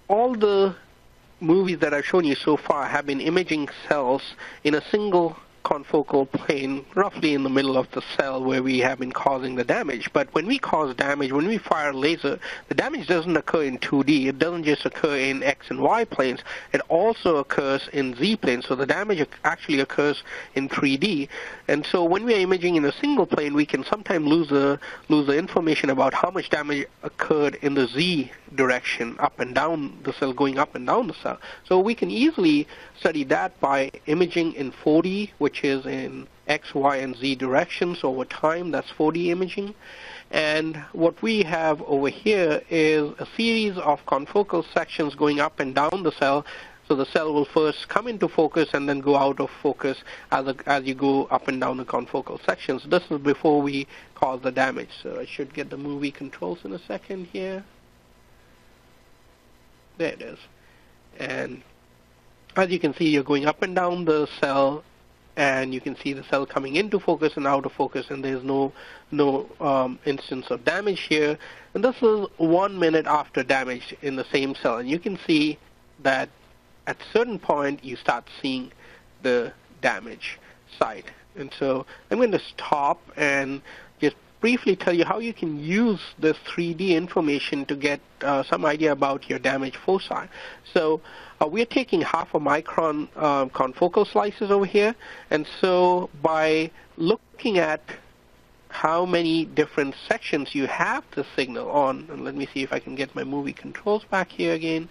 all the movies that I've shown you so far have been imaging cells in a single confocal plane, roughly in the middle of the cell where we have been causing the damage. But when we cause damage, when we fire a laser, the damage doesn't occur in 2D. It doesn't just occur in X and Y planes. It also occurs in Z planes. So the damage actually occurs in 3D. And so when we are imaging in a single plane, we can sometimes lose the information about how much damage occurred in the Z direction, up and down the cell, going up and down the cell. So we can easily study that by imaging in 4D, which is in X, Y, and Z directions over time. That's 4D imaging. And what we have over here is a series of confocal sections going up and down the cell. So the cell will first come into focus and then go out of focus as you go up and down the confocal sections. This is before we cause the damage. So I should get the movie controls in a second here. There it is. And as you can see, you're going up and down the cell, and you can see the cell coming into focus and out of focus, and there's no instance of damage here. And this is 1 minute after damage in the same cell. And you can see that at a certain point, you start seeing the damage site. And so I'm going to stop and just briefly tell you how you can use this 3D information to get some idea about your damaged foci. So we're taking half a micron confocal slices over here, and so by looking at how many different sections you have the signal on, and let me see if I can get my movie controls back here again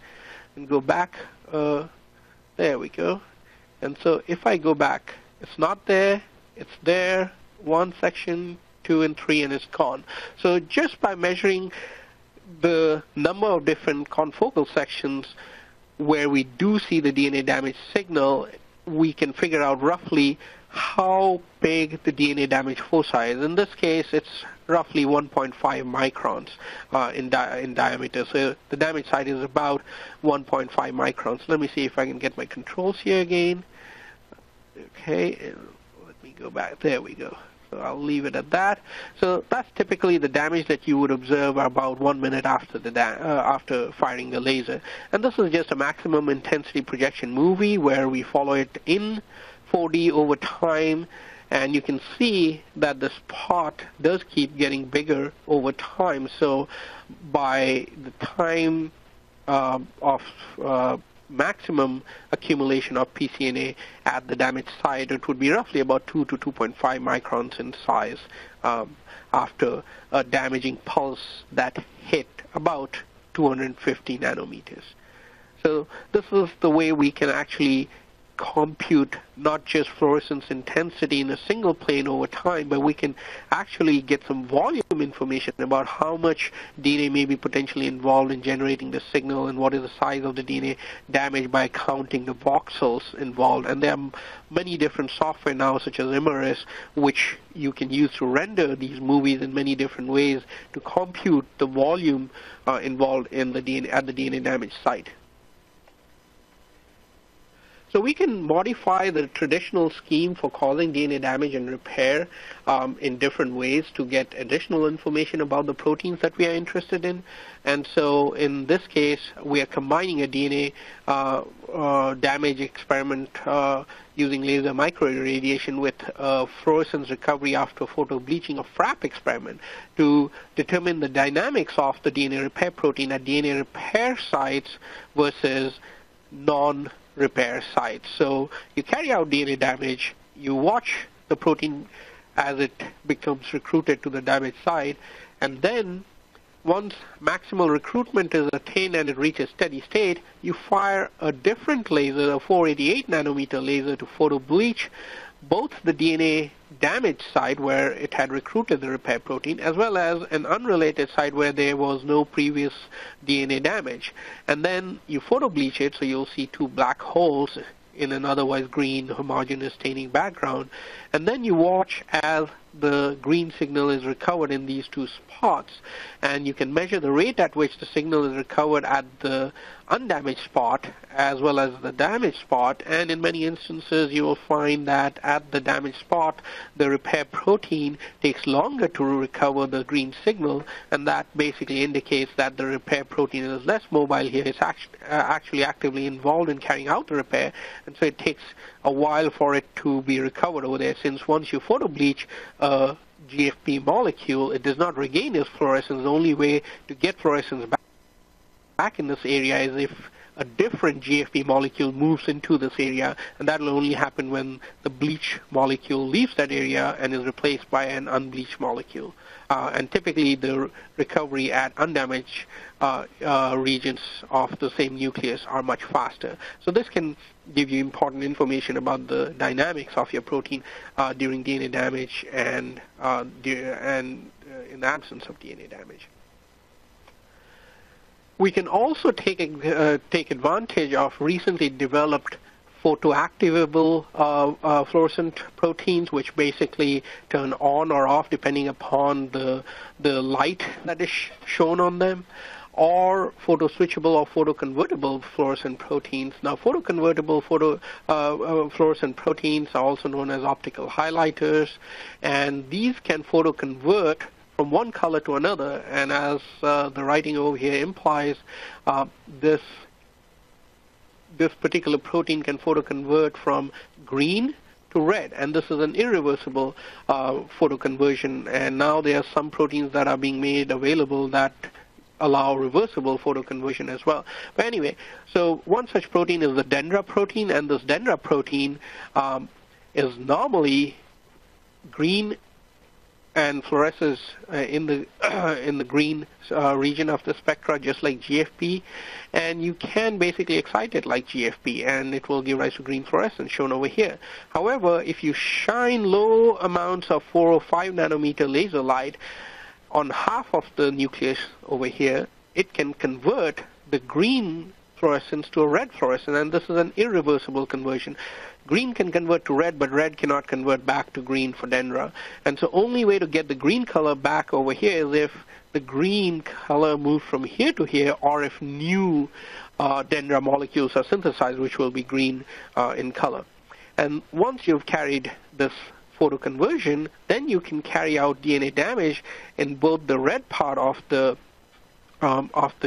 and go back. There we go. And so if I go back, it's not there, it's there, one section, two and three, and it's gone. So just by measuring the number of different confocal sections where we do see the DNA damage signal, we can figure out roughly how big the DNA damage foci is. In this case, it's roughly 1.5 microns in diameter. So the damage site is about 1.5 microns. Let me see if I can get my controls here again. Okay, let me go back. There we go. So I'll leave it at that. So that's typically the damage that you would observe about 1 minute after the after firing the laser. And this is just a maximum intensity projection movie where we follow it in 4D over time, and you can see that the spot does keep getting bigger over time. So by the time of maximum accumulation of PCNA at the damaged site, it would be roughly about 2 to 2.5 microns in size after a damaging pulse that hit about 250 nanometers. So this is the way we can actually compute not just fluorescence intensity in a single plane over time, but we can actually get some volume information about how much DNA may be potentially involved in generating the signal and what is the size of the DNA damage by counting the voxels involved. And there are many different software now, such as MRS, which you can use to render these movies in many different ways to compute the volume involved in the DNA at the DNA damage site. So we can modify the traditional scheme for causing DNA damage and repair in different ways to get additional information about the proteins that we are interested in. And so in this case, we are combining a DNA damage experiment using laser microirradiation with fluorescence recovery after photo bleaching of FRAP experiment to determine the dynamics of the DNA repair protein at DNA repair sites versus non-repair sites. So you carry out DNA damage, you watch the protein as it becomes recruited to the damaged site, and then once maximal recruitment is attained and it reaches steady state, you fire a different laser, a 488 nanometer laser, to photo bleach both the DNA damage site where it had recruited the repair protein as well as an unrelated site where there was no previous DNA damage. And then you photo bleach it, so you'll see two black holes in an otherwise green homogeneous staining background. And then you watch as the green signal is recovered in these two spots, and you can measure the rate at which the signal is recovered at the undamaged spot as well as the damaged spot. And in many instances, you will find that at the damaged spot, the repair protein takes longer to recover the green signal, and that basically indicates that the repair protein is less mobile here. It's actually actively involved in carrying out the repair, and so it takes a while for it to be recovered over there, since once you photo bleach a GFP molecule, it does not regain its fluorescence. The only way to get fluorescence back in this area is if a different GFP molecule moves into this area, and that will only happen when the bleach molecule leaves that area and is replaced by an unbleached molecule. And typically the recovery at undamaged regions of the same nucleus are much faster. So this can give you important information about the dynamics of your protein during DNA damage and in the absence of DNA damage. We can also take advantage of recently developed photoactivable fluorescent proteins, which basically turn on or off depending upon the light that is shown on them, or photoswitchable or photoconvertible fluorescent proteins. Now, photoconvertible fluorescent proteins are also known as optical highlighters, and these can photoconvert from one color to another, and as the writing over here implies, this particular protein can photoconvert from green red, and this is an irreversible photoconversion. And now there are some proteins that are being made available that allow reversible photoconversion as well. But anyway, so one such protein is the dendra protein, and this dendra protein is normally green and fluoresces in the green region of the spectra, just like GFP, and you can basically excite it like GFP, and it will give rise to green fluorescence shown over here. However, if you shine low amounts of 405 nanometer laser light on half of the nucleus over here, it can convert the green fluorescence to a red fluorescence, and this is an irreversible conversion. Green can convert to red, but red cannot convert back to green for dendra. And so only way to get the green color back over here is if the green color moved from here to here, or if new dendra molecules are synthesized, which will be green in color. And once you've carried this photoconversion, then you can carry out DNA damage in both the red part of the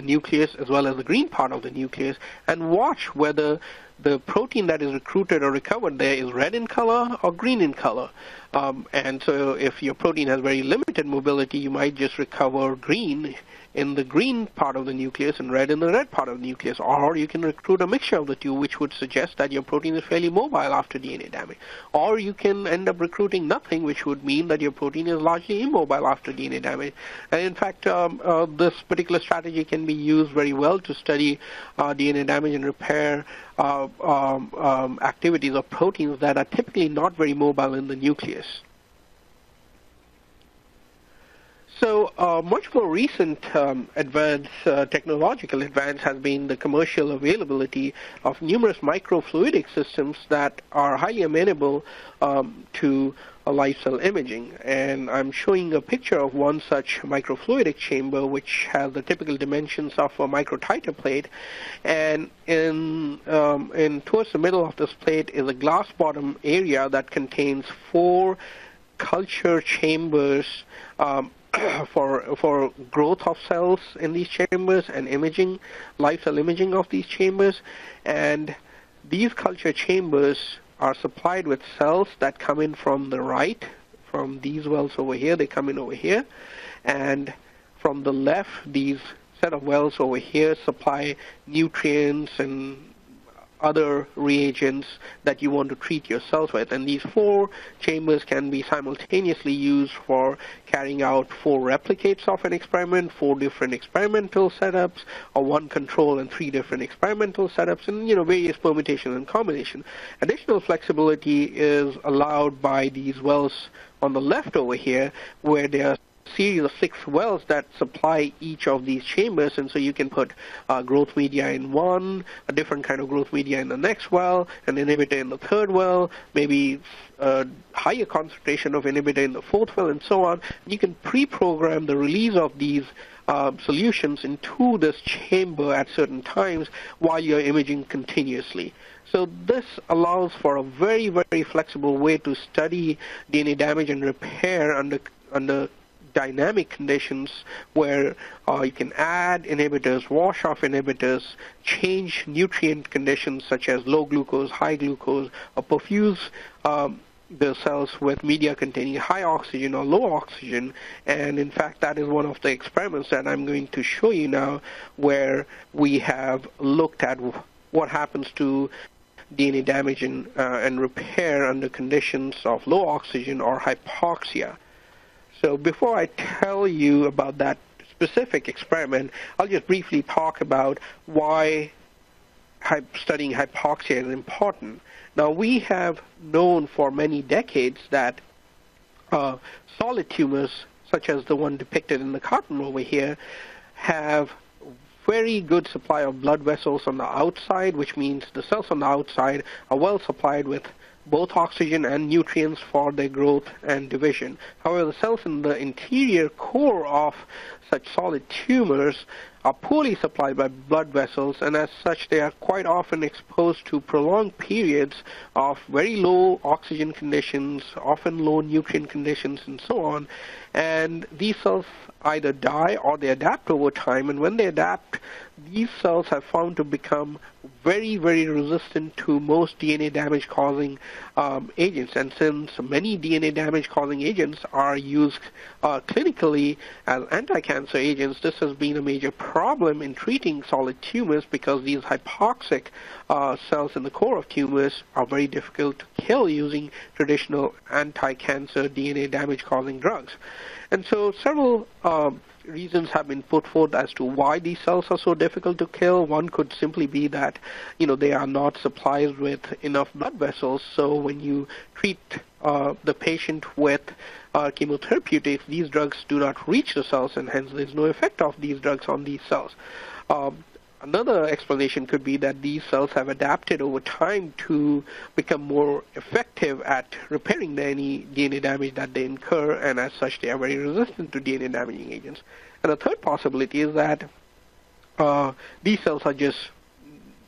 nucleus as well as the green part of the nucleus, and watch whether the protein that is recruited or recovered there is red in color or green in color. And so if your protein has very limited mobility, you might just recover green in the green part of the nucleus and red in the red part of the nucleus, or you can recruit a mixture of the two, which would suggest that your protein is fairly mobile after DNA damage. Or you can end up recruiting nothing, which would mean that your protein is largely immobile after DNA damage. And in fact, this particular strategy can be used very well to study DNA damage and repair activities of proteins that are typically not very mobile in the nucleus. So much more recent technological advance has been the commercial availability of numerous microfluidic systems that are highly amenable to live cell imaging. And I'm showing a picture of one such microfluidic chamber, which has the typical dimensions of a microtiter plate. And towards the middle of this plate is a glass bottom area that contains four culture chambers for growth of cells in these chambers and imaging, live cell imaging of these chambers. And these culture chambers are supplied with cells that come in from the right, from these wells over here, they come in over here, and from the left, these set of wells over here supply nutrients and other reagents that you want to treat your cells with. And these four chambers can be simultaneously used for carrying out four replicates of an experiment, four different experimental setups, or one control and three different experimental setups, and various permutations and combinations. Additional flexibility is allowed by these wells on the left over here, where they are series of six wells that supply each of these chambers, and so you can put growth media in one, a different kind of growth media in the next well, an inhibitor in the third well, maybe a higher concentration of inhibitor in the fourth well, and so on. You can pre-program the release of these solutions into this chamber at certain times while you're imaging continuously. So this allows for a very, very flexible way to study DNA damage and repair under dynamic conditions, where you can add inhibitors, wash off inhibitors, change nutrient conditions such as low glucose, high glucose, or perfuse the cells with media containing high oxygen or low oxygen. And in fact, that is one of the experiments that I'm going to show you now, where we have looked at what happens to DNA damage and repair under conditions of low oxygen or hypoxia. So before I tell you about that specific experiment, I'll just briefly talk about why studying hypoxia is important. Now, we have known for many decades that solid tumors, such as the one depicted in the cartoon over here, have very good supply of blood vessels on the outside, which means the cells on the outside are well supplied with both oxygen and nutrients for their growth and division. However, the cells in the interior core of such solid tumors are poorly supplied by blood vessels, and as such they are quite often exposed to prolonged periods of very low oxygen conditions, often low nutrient conditions and so on, and these cells either die or they adapt over time, and when they adapt, these cells have found to become very, very resistant to most DNA damage causing agents, and since many DNA damage causing agents are used clinically as anti-cancer agents, this has been a major problem in treating solid tumors because these hypoxic cells in the core of tumors are very difficult to kill using traditional anti-cancer DNA damage causing drugs. And so several reasons have been put forth as to why these cells are so difficult to kill. One could simply be that, you know, they are not supplied with enough blood vessels, so when you treat the patient with chemotherapeutics, these drugs do not reach the cells, and hence there's no effect of these drugs on these cells. Another explanation could be that these cells have adapted over time to become more effective at repairing any DNA damage that they incur, and as such they are very resistant to DNA damaging agents. And a third possibility is that these cells are just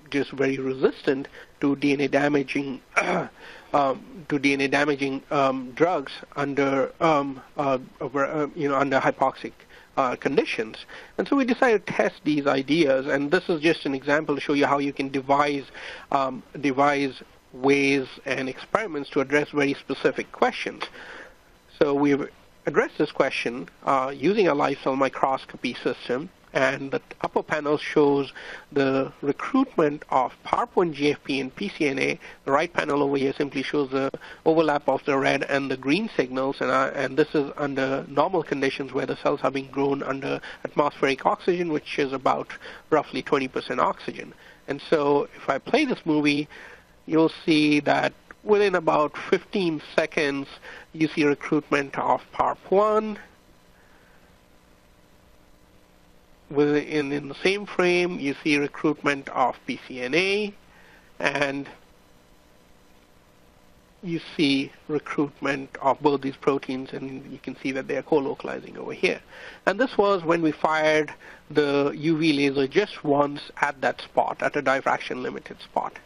very resistant to DNA damaging drugs under under hypoxic conditions. And so we decided to test these ideas, and this is just an example to show you how you can devise ways and experiments to address very specific questions. So we've addressed this question using a live cell microscopy system, and the upper panel shows the recruitment of PARP1, GFP, and PCNA. The right panel over here simply shows the overlap of the red and the green signals, and this is under normal conditions where the cells are being grown under atmospheric oxygen, which is about roughly 20% oxygen. And so if I play this movie, you'll see that within about 15 seconds, you see recruitment of PARP1. In the same frame, you see recruitment of PCNA, and you see recruitment of both these proteins, and you can see that they are co-localizing over here. And this was when we fired the UV laser just once at that spot, at a diffraction-limited spot.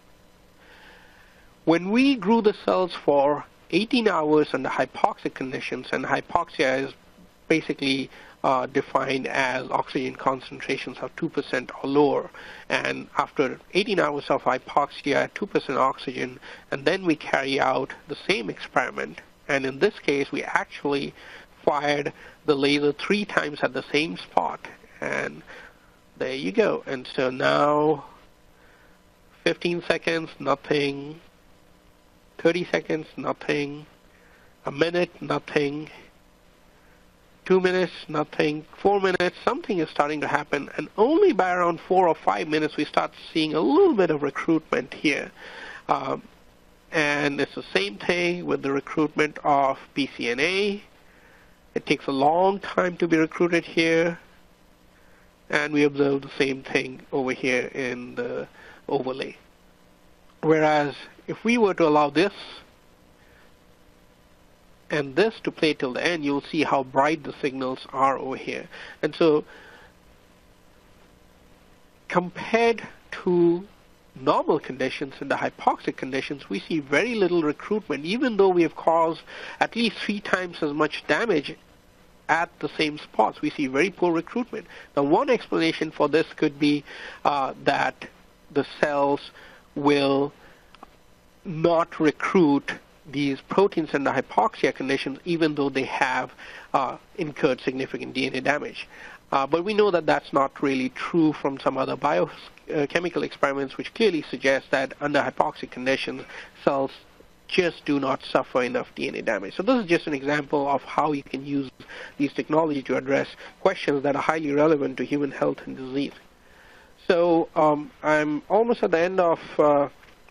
When we grew the cells for 18 hours under hypoxic conditions, and hypoxia is basically defined as oxygen concentrations of 2% or lower. And after 18 hours of hypoxia at 2% oxygen, and then we carry out the same experiment. And in this case, we actually fired the laser 3 times at the same spot. And there you go. And so now, 15 seconds, nothing. 30 seconds, nothing. A minute, nothing. 2 minutes, nothing. 4 minutes, something is starting to happen, and only by around 4 or 5 minutes we start seeing a little bit of recruitment here. And it's the same thing with the recruitment of PCNA. It takes a long time to be recruited here, and we observe the same thing over here in the overlay. Whereas if we were to allow this and this to play till the end, you'll see how bright the signals are over here. And so compared to normal conditions and the hypoxic conditions, we see very little recruitment, even though we have caused at least 3 times as much damage at the same spots. We see very poor recruitment. Now, one explanation for this could be that the cells will not recruit these proteins under hypoxia conditions, even though they have incurred significant DNA damage. But we know that that's not really true from some other biochemical experiments, which clearly suggest that under hypoxic conditions, cells just do not suffer enough DNA damage. So this is just an example of how you can use these technology to address questions that are highly relevant to human health and disease. So I'm almost at the end of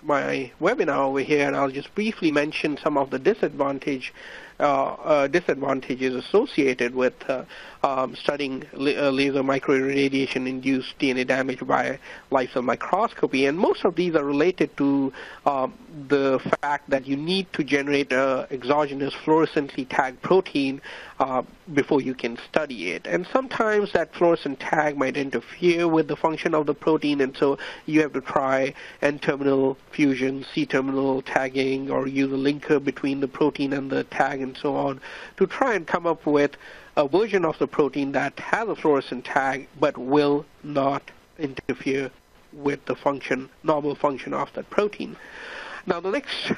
my webinar over here, and I'll just briefly mention some of the disadvantages associated with studying laser microirradiation-induced DNA damage by live cell microscopy. And most of these are related to the fact that you need to generate an exogenous fluorescently tagged protein before you can study it. And sometimes that fluorescent tag might interfere with the function of the protein, and so you have to try N-terminal fusion, C-terminal tagging, or use a linker between the protein and the tag and so on to try and come up with a version of the protein that has a fluorescent tag but will not interfere with the function, normal function of that protein. Now, the next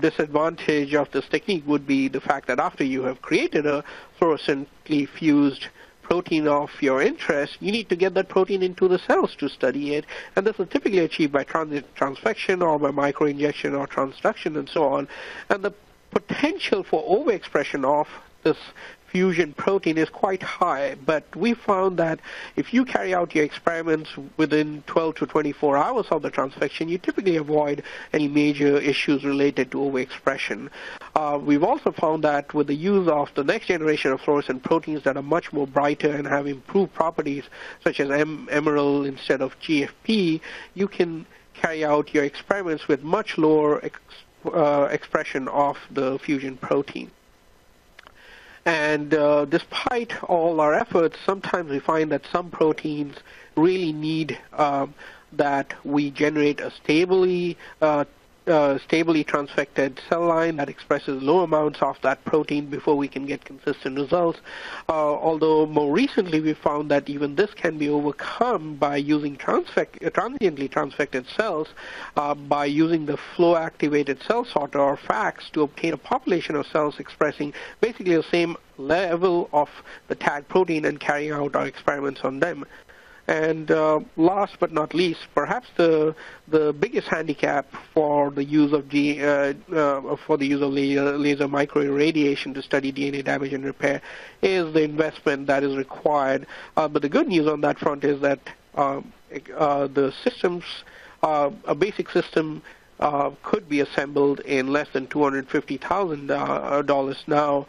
disadvantage of this technique would be the fact that after you have created a fluorescently fused protein of your interest, you need to get that protein into the cells to study it, and this is typically achieved by transfection or by microinjection or transduction and so on. And the potential for overexpression of this fusion protein is quite high, but we found that if you carry out your experiments within 12 to 24 hours of the transfection, you typically avoid any major issues related to overexpression. We've also found that with the use of the next generation of fluorescent proteins that are much more brighter and have improved properties, such as mEmerald instead of GFP, you can carry out your experiments with much lower expression of the fusion protein. And despite all our efforts, sometimes we find that some proteins really need that we generate a stably transfected cell line that expresses low amounts of that protein before we can get consistent results. Although more recently we found that even this can be overcome by using transiently transfected cells by using the flow-activated cell sorter or FACS to obtain a population of cells expressing basically the same level of the tag protein and carrying out our experiments on them. And last but not least, perhaps the biggest handicap for the use of laser microirradiation to study DNA damage and repair is the investment that is required. But the good news on that front is that the systems, a basic system, could be assembled in less than $250,000 now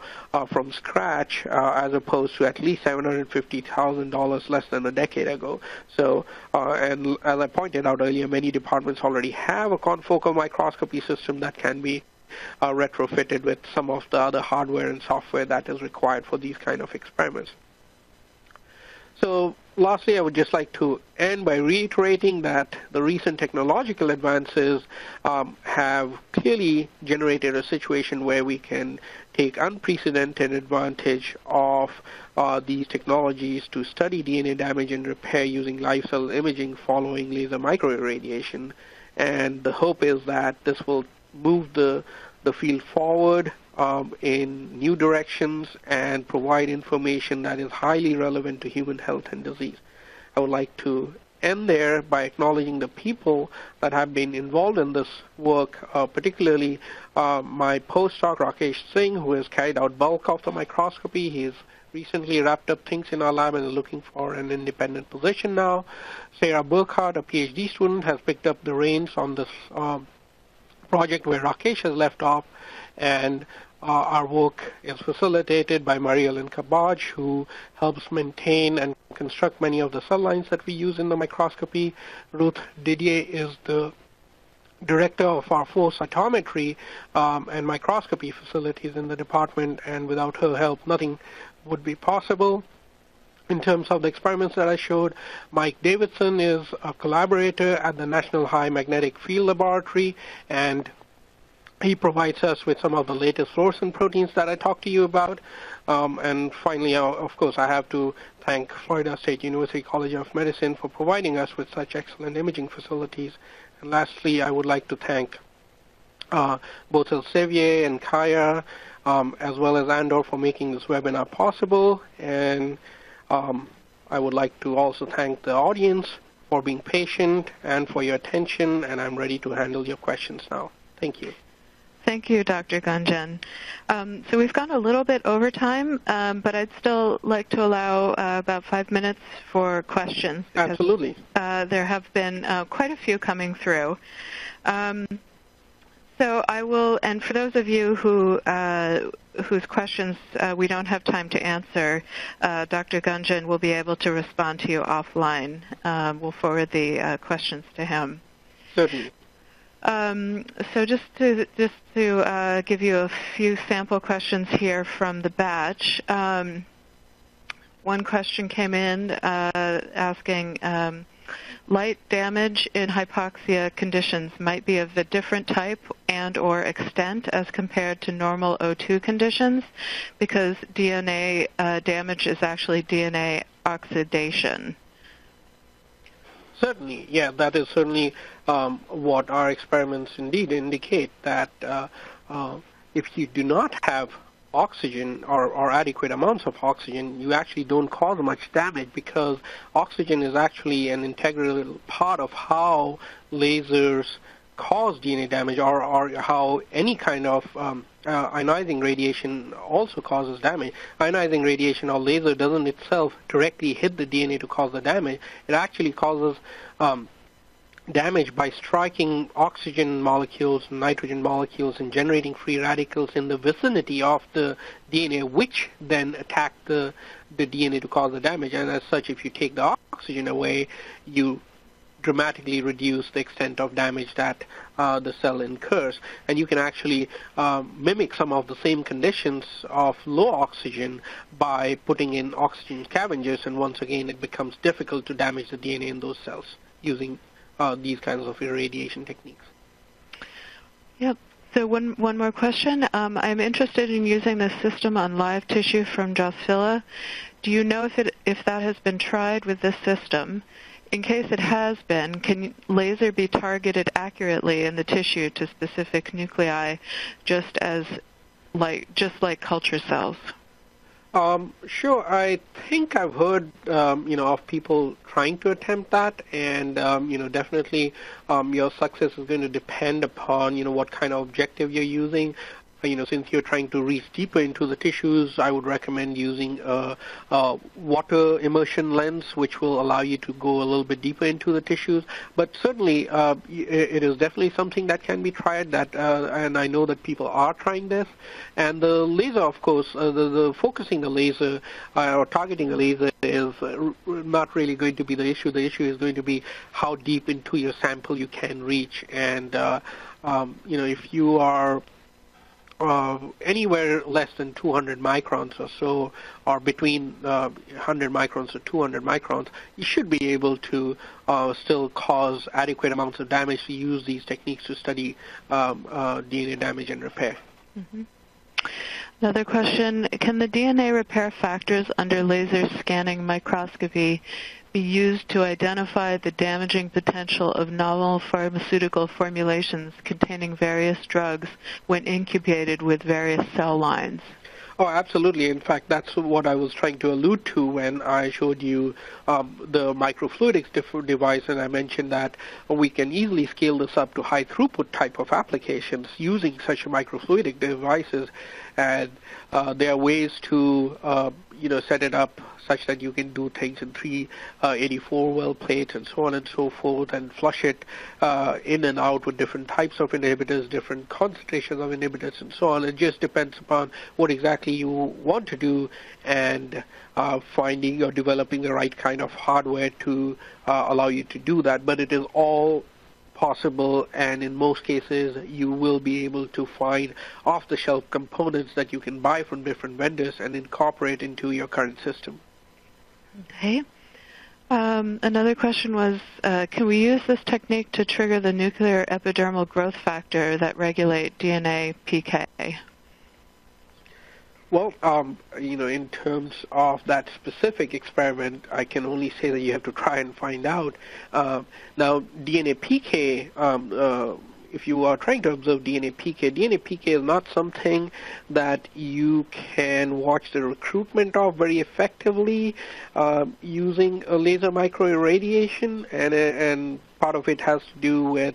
from scratch, as opposed to at least $750,000 less than a decade ago. So, and as I pointed out earlier, many departments already have a confocal microscopy system that can be retrofitted with some of the other hardware and software that is required for these kind of experiments. So, lastly, I would just like to end by reiterating that the recent technological advances have clearly generated a situation where we can take unprecedented advantage of these technologies to study DNA damage and repair using live cell imaging following laser microirradiation. And the hope is that this will move the field forward in new directions and provide information that is highly relevant to human health and disease. I would like to end there by acknowledging the people that have been involved in this work, particularly my postdoc, Rakesh Singh, who has carried out bulk of the microscopy. He's recently wrapped up things in our lab and is looking for an independent position now. Sarah Burkhardt, a PhD student, has picked up the reins on this project where Rakesh has left off, and our work is facilitated by Marie-Alenka Kabaj, who helps maintain and construct many of the cell lines that we use in the microscopy. Ruth Didier is the director of our flow cytometry and microscopy facilities in the department, and without her help, nothing would be possible. In terms of the experiments that I showed, Mike Davidson is a collaborator at the National High Magnetic Field Laboratory, and he provides us with some of the latest fluorescent proteins that I talked to you about. And finally, of course, I have to thank Florida State University College of Medicine for providing us with such excellent imaging facilities. And lastly, I would like to thank both Elsevier and Kaya, as well as Andor, for making this webinar possible. And I would like to also thank the audience for being patient and for your attention, and I'm ready to handle your questions now. Thank you. Thank you, Dr. Gunjan. So we've gone a little bit over time, but I'd still like to allow about 5 minutes for questions. Because, absolutely. There have been quite a few coming through. So I will, and for those of you who whose questions we don't have time to answer, Dr. Gunjan will be able to respond to you offline. We'll forward the questions to him. Certainly. So just to give you a few sample questions here from the batch. One question came in asking, light damage in hypoxia conditions might be of a different type and or extent as compared to normal O2 conditions because DNA damage is actually DNA oxidation. Certainly, yeah, that is certainly what our experiments indeed indicate, that if you do not have oxygen or adequate amounts of oxygen, you actually don't cause much damage because oxygen is actually an integral part of how lasers cause DNA damage or how any kind of ionizing radiation also causes damage. Ionizing radiation or laser doesn't itself directly hit the DNA to cause the damage. It actually causes damage by striking oxygen molecules, nitrogen molecules, and generating free radicals in the vicinity of the DNA, which then attack the DNA to cause the damage. And as such, if you take the oxygen away, you dramatically reduce the extent of damage that the cell incurs. And you can actually mimic some of the same conditions of low oxygen by putting in oxygen scavengers, and once again, it becomes difficult to damage the DNA in those cells using these kinds of irradiation techniques. Yep. So one more question. I'm interested in using this system on live tissue from Drosophila. Do you know if that has been tried with this system? In case it has been, can laser be targeted accurately in the tissue to specific nuclei, just like culture cells? Sure. I think I've heard, of people trying to attempt that, and, definitely your success is going to depend upon, what kind of objective you're using. Since you're trying to reach deeper into the tissues, I would recommend using a water immersion lens, which will allow you to go a little bit deeper into the tissues. But certainly, it is definitely something that can be tried, and I know that people are trying this. And the laser, of course, the focusing the laser or targeting the laser is not really going to be the issue. The issue is going to be how deep into your sample you can reach. And, if you are anywhere less than 200 microns or so, or between 100 microns or 200 microns, you should be able to still cause adequate amounts of damage to use these techniques to study DNA damage and repair. Mm-hmm. Another question, can the DNA repair factors under laser scanning microscopy be used to identify the damaging potential of novel pharmaceutical formulations containing various drugs when incubated with various cell lines? Oh, absolutely. In fact, that's what I was trying to allude to when I showed you the microfluidics device, and I mentioned that we can easily scale this up to high throughput type of applications using such microfluidic devices, and there are ways to set it up such that you can do things in 384 well plates and so on and so forth, and flush it in and out with different types of inhibitors, different concentrations of inhibitors and so on. It just depends upon what exactly you want to do and finding or developing the right kind of hardware to allow you to do that. But it is all possible, and in most cases you will be able to find off-the-shelf components that you can buy from different vendors and incorporate into your current system. Okay. Another question was, can we use this technique to trigger the nuclear epidermal growth factor that regulate DNA PK? Well, in terms of that specific experiment, I can only say that you have to try and find out. Now, DNA PK, if you are trying to observe DNA PK is not something that you can watch the recruitment of very effectively using a laser microirradiation, and part of it has to do with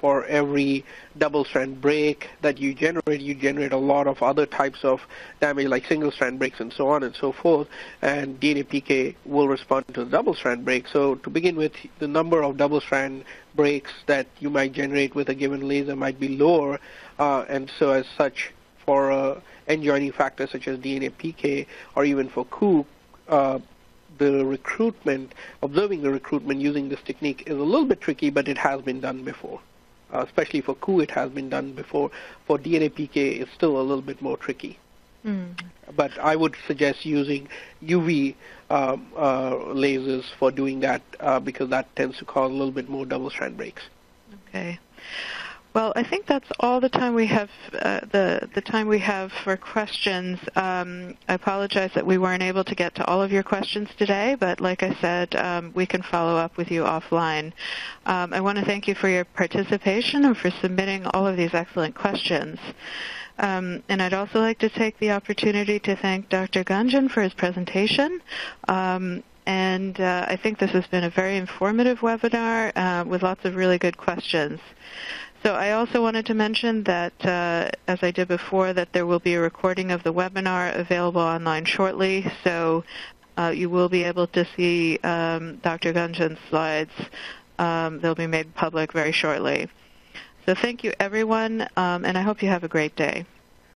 for every double-strand break that you generate a lot of other types of damage, like single-strand breaks and so on and so forth, and DNA PK will respond to the double-strand break. So to begin with, the number of double-strand breaks that you might generate with a given laser might be lower, and so as such, for end-joining factors such as DNA PK or even for COOP, observing the recruitment using this technique is a little bit tricky, but it has been done before. especially for Ku, it has been done before. For DNA PK, it's still a little bit more tricky. Mm. But I would suggest using UV lasers for doing that because that tends to cause a little bit more double-strand breaks. Okay. Well, I think that's all the time we have. The time we have for questions. I apologize that we weren't able to get to all of your questions today, but like I said, we can follow up with you offline. I want to thank you for your participation and for submitting all of these excellent questions. And I'd also like to take the opportunity to thank Dr. Gunjan for his presentation. And I think this has been a very informative webinar with lots of really good questions. So I also wanted to mention that, as I did before, that there will be a recording of the webinar available online shortly. So you will be able to see Dr. Gunjan's slides. They'll be made public very shortly. So thank you, everyone, and I hope you have a great day.